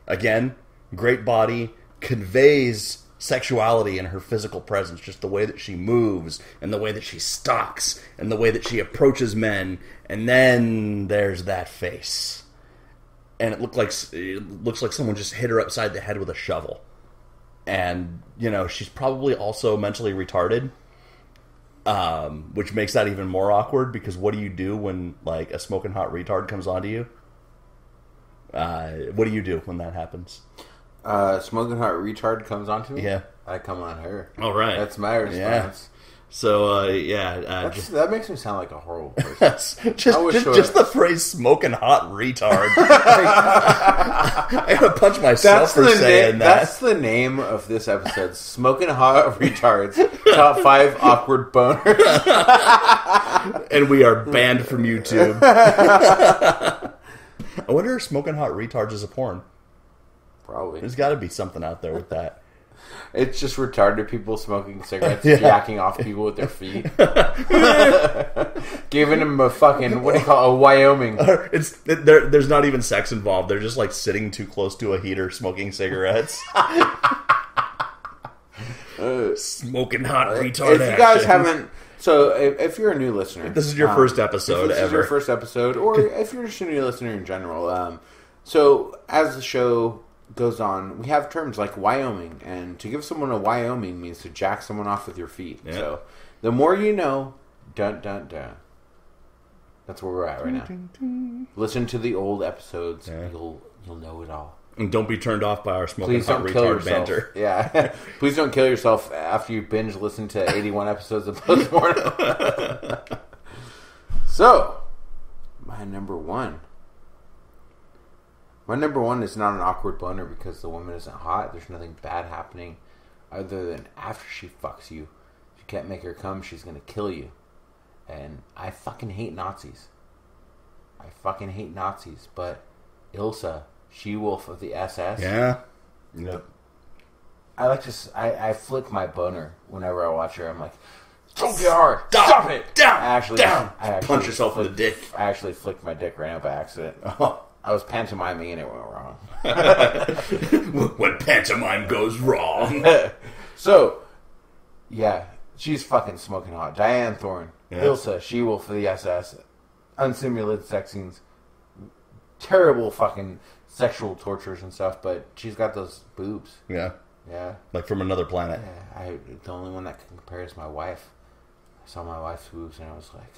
again, great body, conveys sexuality in her physical presence, just the way that she moves, and the way that she stalks, and the way that she approaches men, and then there's that face. And it, looked like, it looks like someone just hit her upside the head with a shovel. And, you know, she's probably also mentally retarded. Um, which makes that even more awkward, because what do you do when, like, a smoking hot retard comes onto you? Uh, what do you do when that happens? Uh, smoking hot retard comes onto me? Yeah. I come on her. All right. That's my response. Yeah. So, uh, yeah. Uh, just, that makes me sound like a horrible person. That's, just, just, just the phrase smoking hot retard. I gotta punch myself that's for saying na- that. That's the name of this episode. Smoking hot retards. Top five awkward boners. And we are banned from YouTube. I wonder if smoking hot retards is a porn. Probably. There's gotta be something out there with that. It's just retarded people smoking cigarettes, yeah. jacking off people with their feet, giving them a fucking what do you call a Wyoming? It's it, there, there's not even sex involved. They're just like sitting too close to a heater, smoking cigarettes, uh, smoking hot retard. If action. You guys haven't, so if, if you're a new listener, if this is your um, first episode. If this ever. is your first episode, or if you're just a new listener in general. Um, so as the show goes on, we have terms like Wyoming, and to give someone a Wyoming means to jack someone off with your feet. Yep. So the more you know, dun dun dun. That's where we're at right now. Dun, dun, dun. Listen to the old episodes; yeah. you'll you'll know it all. And don't be turned off by our smoking hot retard banter. Yeah. Please don't kill yourself after you binge listen to eighty-one episodes of Postmortem. So, my number one. My number one is not an awkward blunder because the woman isn't hot. There's nothing bad happening other than after she fucks you. If you can't make her come, she's going to kill you. And I fucking hate Nazis. I fucking hate Nazis. But Ilsa, She-Wolf of the S S. Yeah. No. I like to... I, I flick my boner whenever I watch her. I'm like, don't get hard. Stop, Stop it. Down. I actually, down. I actually punch yourself flick, in the dick. I actually flicked my dick right now by accident. Oh. I was pantomiming and it went wrong. When pantomime goes wrong. So, yeah. She's fucking smoking hot. Diane Thorne. Yeah. Ilsa, She-Wolf of the S S. Unsimulated sex scenes. Terrible fucking sexual tortures and stuff, but she's got those boobs. Yeah. Yeah. Like from another planet. Yeah. I, the only one that can compare is my wife. I saw my wife's boobs and I was like,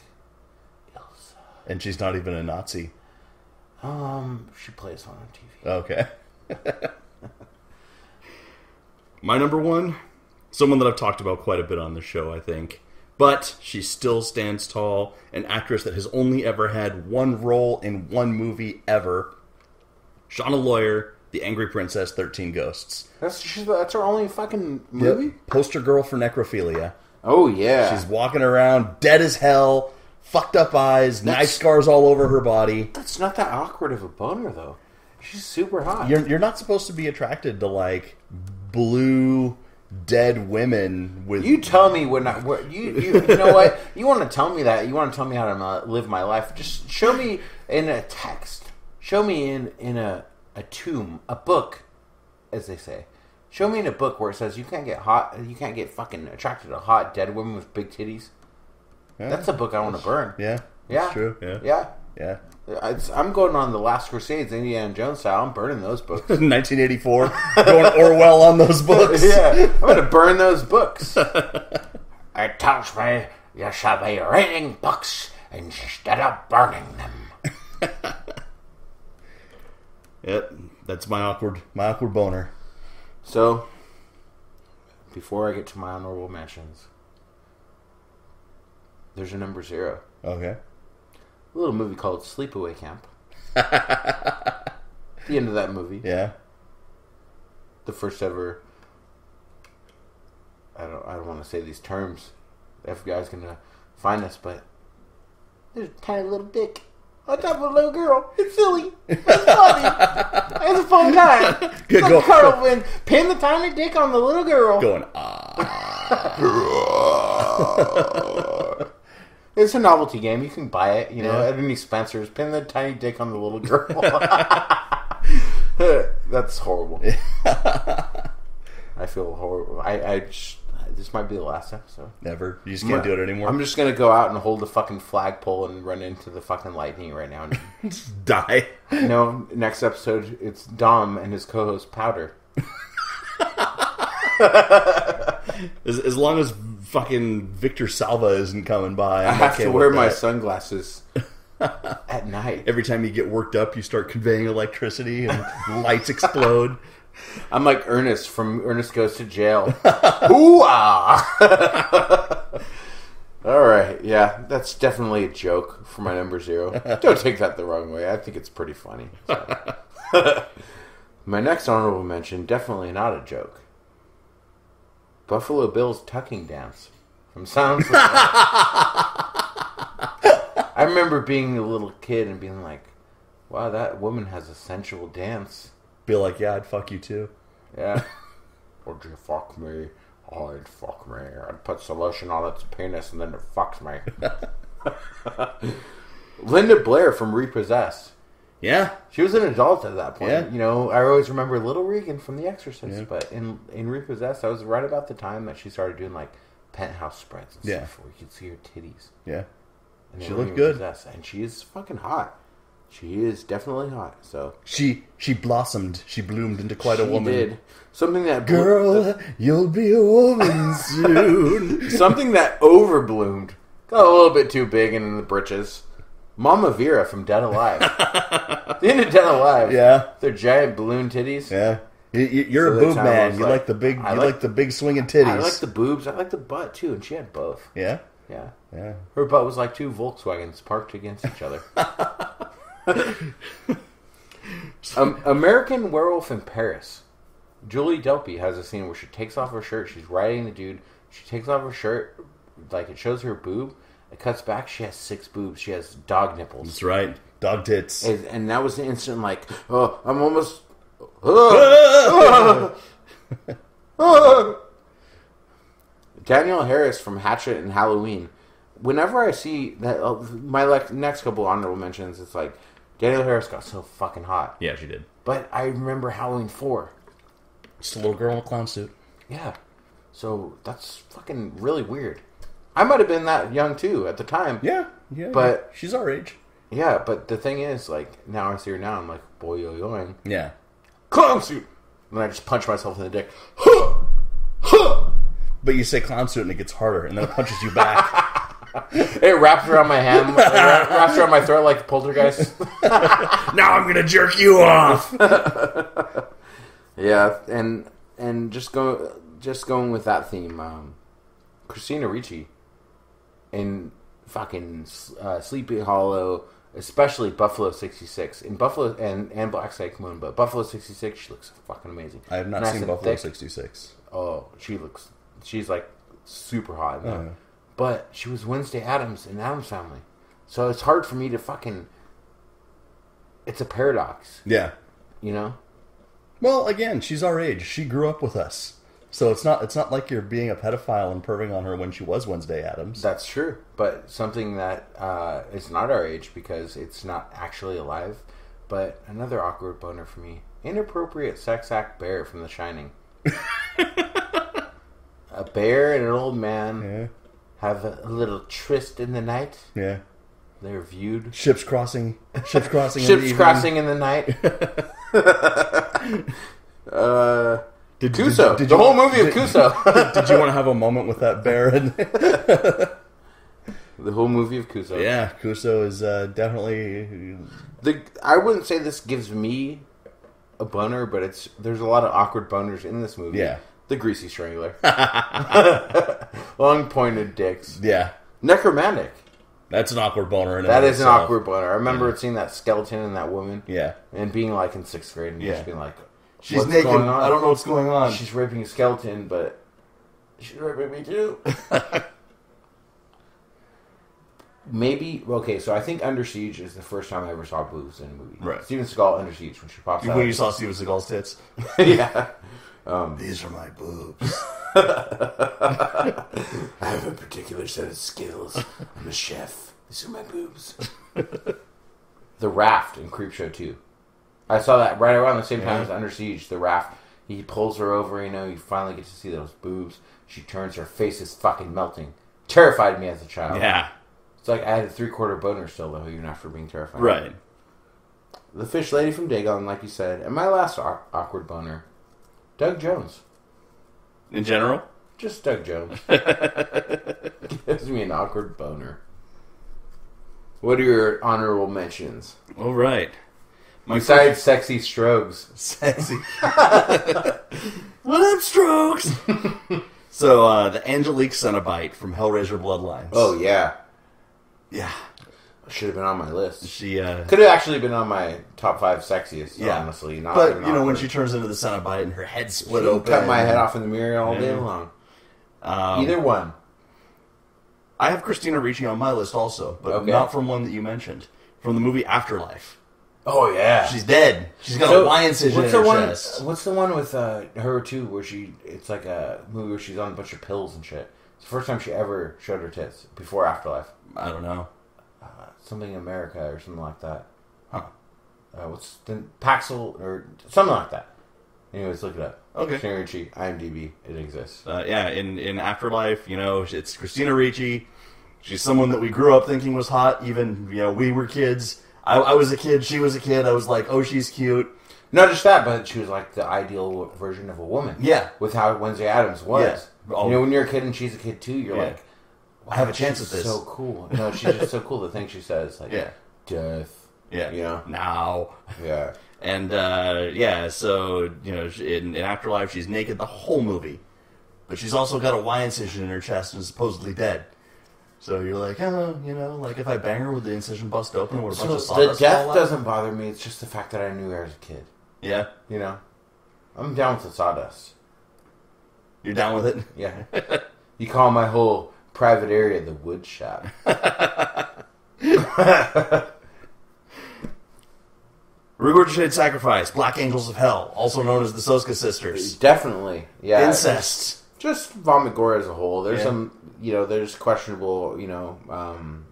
Ilsa. And she's not even a Nazi. Um, she plays on T V. Okay. My number one, someone that I've talked about quite a bit on the show, I think. But she still stands tall, an actress that has only ever had one role in one movie ever. Shauna Lawyer, The Angry Princess, thirteen Ghosts. That's she's, that's her only fucking movie? Yep. Poster girl for necrophilia. Oh, yeah. She's walking around, dead as hell, fucked up eyes, that's, knife scars all over her body. That's not that awkward of a boner, though. She's super hot. You're, you're not supposed to be attracted to, like, blue... dead women with you tell me when I what, you, you you know what you want to tell me that you want to tell me how to uh, live my life. Just show me in a text, show me in in a a tomb, a book, as they say. Show me in a book where it says you can't get hot, you can't get fucking attracted to hot dead women with big titties. Yeah, that's a book I want to burn. Yeah, yeah, that's true. Yeah, yeah, yeah. It's, I'm going on the Last Crusades, Indiana Jones style. I'm burning those books. nineteen eighty-four, going Orwell on those books. Yeah, I'm going to burn those books. It tells me you shall be reading books instead of burning them. Yep, that's my awkward, my awkward boner. So, before I get to my honorable mentions, there's a number zero. Okay. A little movie called Sleepaway Camp. The end of that movie. Yeah. The first ever. I don't. I don't want to say these terms. F B I's gonna find us, but there's a tiny little dick on top of a little girl. It's silly. It's funny. It's a fun time. Good go. Cuddle and pin the tiny dick on the little girl. Going ah. It's a novelty game. You can buy it, you know, yeah. At any Spencer's. Pin the tiny dick on the little girl. That's horrible. I feel horrible. I, I just, this might be the last episode. Never. You just can't I'm, do it anymore. I'm just going to go out and hold the fucking flagpole and run into the fucking lightning right now. And just die. You know, next episode, it's Dom and his co-host, Powder. as, as long as... fucking Victor Salva isn't coming by. I'm I have okay to wear my sunglasses at night. Every time you get worked up, you start conveying electricity and lights explode. I'm like Ernest from Ernest Goes to Jail. Hoo-ah! All right, yeah, that's definitely a joke for my number zero. Don't take that the wrong way. I think it's pretty funny. So. My next honorable mention, definitely not a joke. Buffalo Bill's Tucking Dance from Sounds Like That. I remember being a little kid and being like, wow, that woman has a sensual dance. Be like, yeah, I'd fuck you too. Yeah. Would you fuck me? Oh, I'd fuck me. I'd put some lotion on its penis and then it fucks me. Linda Blair from Repossessed. Yeah. She was an adult at that point. Yeah. You know, I always remember Little Regan from The Exorcist, yeah. But in in Repossessed, I was right about the time that she started doing, like, penthouse spreads and yeah. stuff where you could see her titties. Yeah. And she looked good. And she is fucking hot. She is definitely hot, so... She she blossomed. She bloomed into quite she a woman. She did. Something that... Girl, the... you'll be a woman soon. Something that overbloomed. Got a little bit too big in the britches. Mama Vera from Dead Alive. The end of Dead Alive. Yeah. They're giant balloon titties. Yeah. You, you, you're so a boob man. You like, like the big. You like, like the big swinging titties. I like the boobs. I like the butt too, and she had both. Yeah. Yeah. Yeah. Her butt was like two Volkswagens parked against each other. um, American Werewolf in Paris. Julie Delpy has a scene where she takes off her shirt. She's riding the dude. She takes off her shirt. Like, it shows her boob. It cuts back. She has six boobs. She has dog nipples. That's right. Dog tits. And, and that was the instant, like, oh, I'm almost... Oh, oh, oh. Danielle Harris from Hatchet and Halloween. Whenever I see that, uh, my le- next couple honorable mentions, it's like, Danielle Harris got so fucking hot. Yeah, she did. But I remember Halloween four. Just a little girl in a clown suit. Yeah. So that's fucking really weird. I might have been that young, too, at the time. Yeah. Yeah. But... she's our age. Yeah, but the thing is, like, now I see her now, I'm like, boy, yo, yoing. Yeah. Clown suit! And then I just punch myself in the dick. Huh! Huh! But you say clown suit and it gets harder, and then it punches you back. It wraps around my hand, like, it wraps around my throat like the poltergeist. Now I'm gonna jerk you off! Yeah, and and just go just going with that theme, um, Christina Ricci in fucking uh, Sleepy Hollow, especially Buffalo sixty-six, in Buffalo and, and Black Moon, but Buffalo sixty-six, she looks fucking amazing. I have not nice seen Buffalo thick. sixty-six. Oh, she looks, she's like super hot. Oh, yeah. But she was Wednesday Addams in Addams Family, so it's hard for me to fucking. It's a paradox. Yeah, you know. Well, again, she's our age. She grew up with us. So it's not it's not like you're being a pedophile and perving on her when she was Wednesday Addams. That's true. But something that uh, is not our age because it's not actually alive. But another awkward boner for me. Inappropriate sex act bear from The Shining. A bear and an old man yeah. have a little tryst in the night. Yeah. They're viewed. Ships crossing. Ships crossing Ships in the crossing in the night. uh... Did, Cuso, did, did, did the you, whole movie did, of Cuso. Did, did you want to have a moment with that bear? The whole movie of Cuso. Yeah, Cuso is uh, definitely. The I wouldn't say this gives me a boner, but it's there's a lot of awkward boners in this movie. Yeah, the greasy strangler, long pointed dicks. Yeah, necromantic. That's an awkward boner. In that is itself. An awkward boner. I remember yeah. seeing that skeleton and that woman. Yeah, and being like in sixth grade and yeah. just being like. She's what's naked. Going on? I don't know what's going on. She's raping a skeleton, but she's raping me too. Maybe okay. So I think Under Siege is the first time I ever saw boobs in a movie. Right. Steven Seagal Under Siege when she pops when out. When you saw Steven Seagal's tits. Yeah. Um, These are my boobs. I have a particular set of skills. I'm a chef. These are my boobs. The Raft in Creepshow two. I saw that right around the same time yeah. as Under Siege, The Raft. He pulls her over, you know, you finally get to see those boobs. She turns, her face is fucking melting. Terrified me as a child. Yeah. It's like I had a three-quarter boner still, though, even after being terrified. Right. The Fish Lady from Dagon, like you said. And my last au- awkward boner, Doug Jones. In general? Just Doug Jones. Gives me an awkward boner. What are your honorable mentions? All right. Besides sexy strokes. Sexy. What up, strokes? So, uh, the Angelique Cenobite from Hellraiser Bloodlines. Oh, yeah. Yeah. Should have been on my list. She, uh... could have actually been on my top five sexiest, yeah. honestly. Not but, you know, awkward. When she turns into the Cenobite and her head split she open. Cut my head off in the mirror all yeah. day long. Um, Either one. I have Christina Ricci on my list also, but okay. not from one that you mentioned. From the movie Afterlife. Oh, yeah. She's dead. She's got so, a Y incision in her one, chest. What's the one with uh, her, too, where she... It's like a movie where she's on a bunch of pills and shit. It's the first time she ever showed her tits before Afterlife. I don't know. Uh, something in America or something like that. Huh. Uh, what's... the Paxil or something like that. Anyways, look it up. Okay. Christina Ricci, IMDb. It exists. Uh, yeah, in, in Afterlife, you know, it's Christina Ricci. She's someone that we grew up thinking was hot. Even, you know, we were kids... I, I was a kid. She was a kid. I was like, oh, she's cute. Not just that, but she was like the ideal version of a woman. Yeah. With how Wednesday Addams was. Yeah. You know, when you're a kid and she's a kid too, you're yeah. like, wow, I have a chance at this. So cool. No, she's just so cool. The thing she says, like, yeah. death. Yeah. Yeah. Now. Yeah. And, uh, yeah, so, you know, in, in Afterlife, she's naked the whole movie. But she's also got a Y incision in her chest and is supposedly dead. So you're like, oh, you know, like, if I bang her, would the incision bust open? Would a bunch of sawdust fall out? The death doesn't bother me. It's just the fact that I knew her as a kid. Yeah. You know? I'm down with the sawdust. You're down with it? Yeah. You call my whole private area the wood shop. Regurgitated Sacrifice, Black Angels of Hell, also known as the Soska Sisters. Definitely. Yeah. Incest. Just, just Vomigore as a whole. There's yeah. some, you know, there's questionable, you know, um,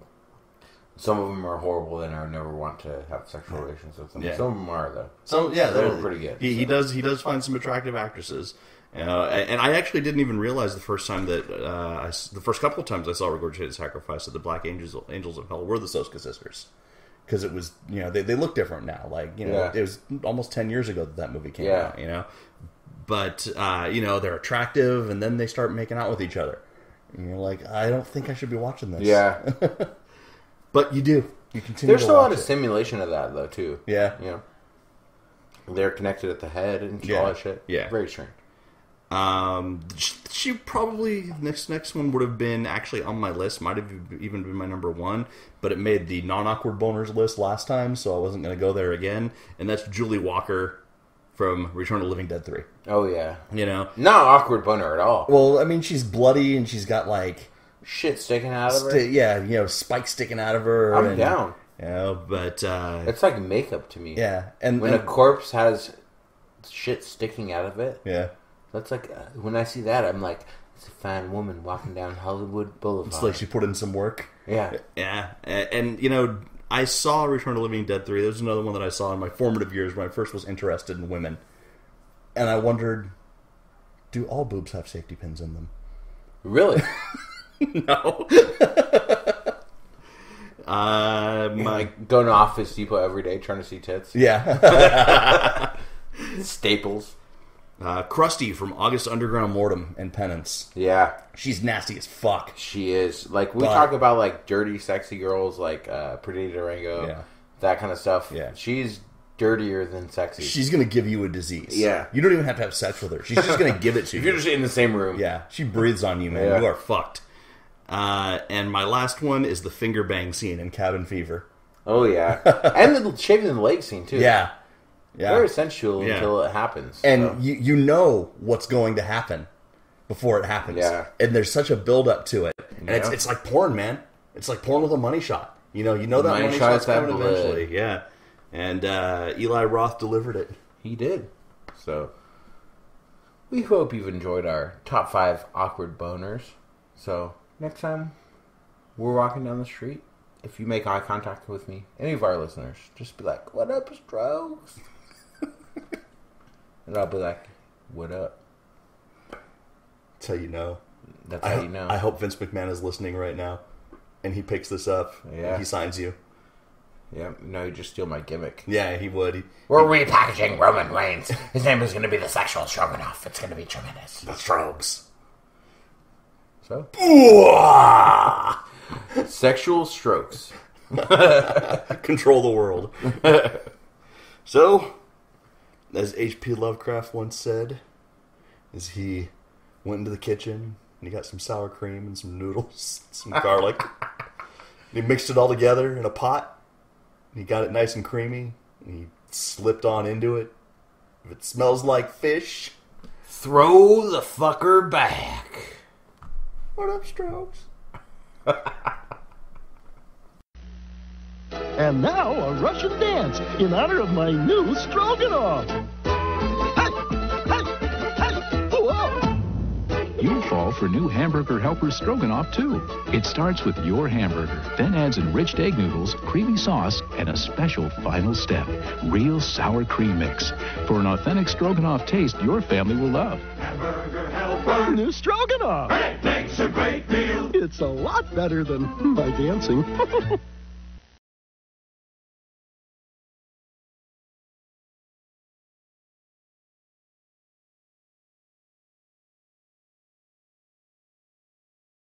some of them are horrible and I would never want to have sexual relations with them. Yeah. Some of them are, though. Some, yeah, they're, they're pretty good. He, so. he does he does find some attractive actresses. Uh, and I actually didn't even realize the first time that, uh, I, the first couple of times I saw Regurgitated Sacrifice that the Black Angels, Angels of Hell were the Soska Sisters. Because it was, you know, they, they look different now. Like, you know, yeah. it was almost ten years ago that that movie came yeah. out, you know. But, uh, you know, they're attractive, and then they start making out with each other. And you're like, I don't think I should be watching this. Yeah. But you do. You continue There's to watch There's a lot of it. Simulation of that, though, too. Yeah. You know. They're connected at the head and all yeah. that shit. Yeah. Very strange. Um, she probably, next next one would have been actually on my list, might have even been my number one, but it made the non-awkward boners list last time, so I wasn't going to go there again, and that's Julie Walker from Return of the Living Dead three. Oh, yeah. You know? Not awkward boner at all. Well, I mean, she's bloody, and she's got, like... Shit sticking out of her? Yeah, you know, spikes sticking out of her. I'm and, down. You know, but, uh... It's like makeup to me. Yeah. and When and, a corpse has shit sticking out of it... Yeah. That's like, uh, when I see that, I'm like, it's a fine woman walking down Hollywood Boulevard. It's like she put in some work. Yeah. Yeah. And, and you know, I saw Return of the Living Dead three. There's another one that I saw in my formative years when I first was interested in women. And I wondered, do all boobs have safety pins in them? Really? No. um, like going to Office Depot every day trying to see tits? Yeah. Staples. Uh, Krusty from August Underground Mortem and Penance. Yeah. She's nasty as fuck. She is. Like, we but, talk about, like, dirty, sexy girls, like, uh, Perdita Durango, yeah. that kind of stuff. Yeah. She's dirtier than sexy. She's gonna give you a disease. Yeah. You don't even have to have sex with her. She's just gonna give it to you. If you're just in the same room. Yeah. She breathes on you, man. Yeah. You are fucked. Uh, and my last one is the finger bang scene in Cabin Fever. Oh, yeah. And the shaving the leg scene, too. Yeah. Yeah. Very sensual yeah. until it happens. And so. you, you know what's going to happen before it happens. Yeah. And there's such a build-up to it. And yeah. it's, it's like porn, man. It's like porn with a money shot. You know, you know the that money, money shot's coming eventually. Yeah. And uh, Eli Roth delivered it. He did. So, we hope you've enjoyed our top five awkward boners. So, next time we're walking down the street, if you make eye contact with me, any of our listeners, just be like, what up, Strokes? And I'll be like, what up? That's how you know. That's how I, you know. I hope Vince McMahon is listening right now, and he picks this up, yeah. and he signs you. Yeah, no, he'd just steal my gimmick. Yeah, he would. He, We're he, repackaging Roman Reigns. His name is going to be the Sexual Stroganoff. It's going to be tremendous. The Strobes. So? Sexual Strokes. Control the world. So... As H P Lovecraft once said, as he went into the kitchen and he got some sour cream and some noodles, and some garlic. And he mixed it all together in a pot. And he got it nice and creamy. And he slipped on into it. If it smells like fish, throw the fucker back. What up, Strokes? And now, a Russian dance in honor of my new Stroganoff. Hey, hey, hey, whoa. You'll fall for new Hamburger Helper Stroganoff, too. It starts with your hamburger, then adds enriched egg noodles, creamy sauce, and a special final step, real sour cream mix. For an authentic Stroganoff taste your family will love. Hamburger Helper. New Stroganoff. It makes a great deal. It's a lot better than my dancing.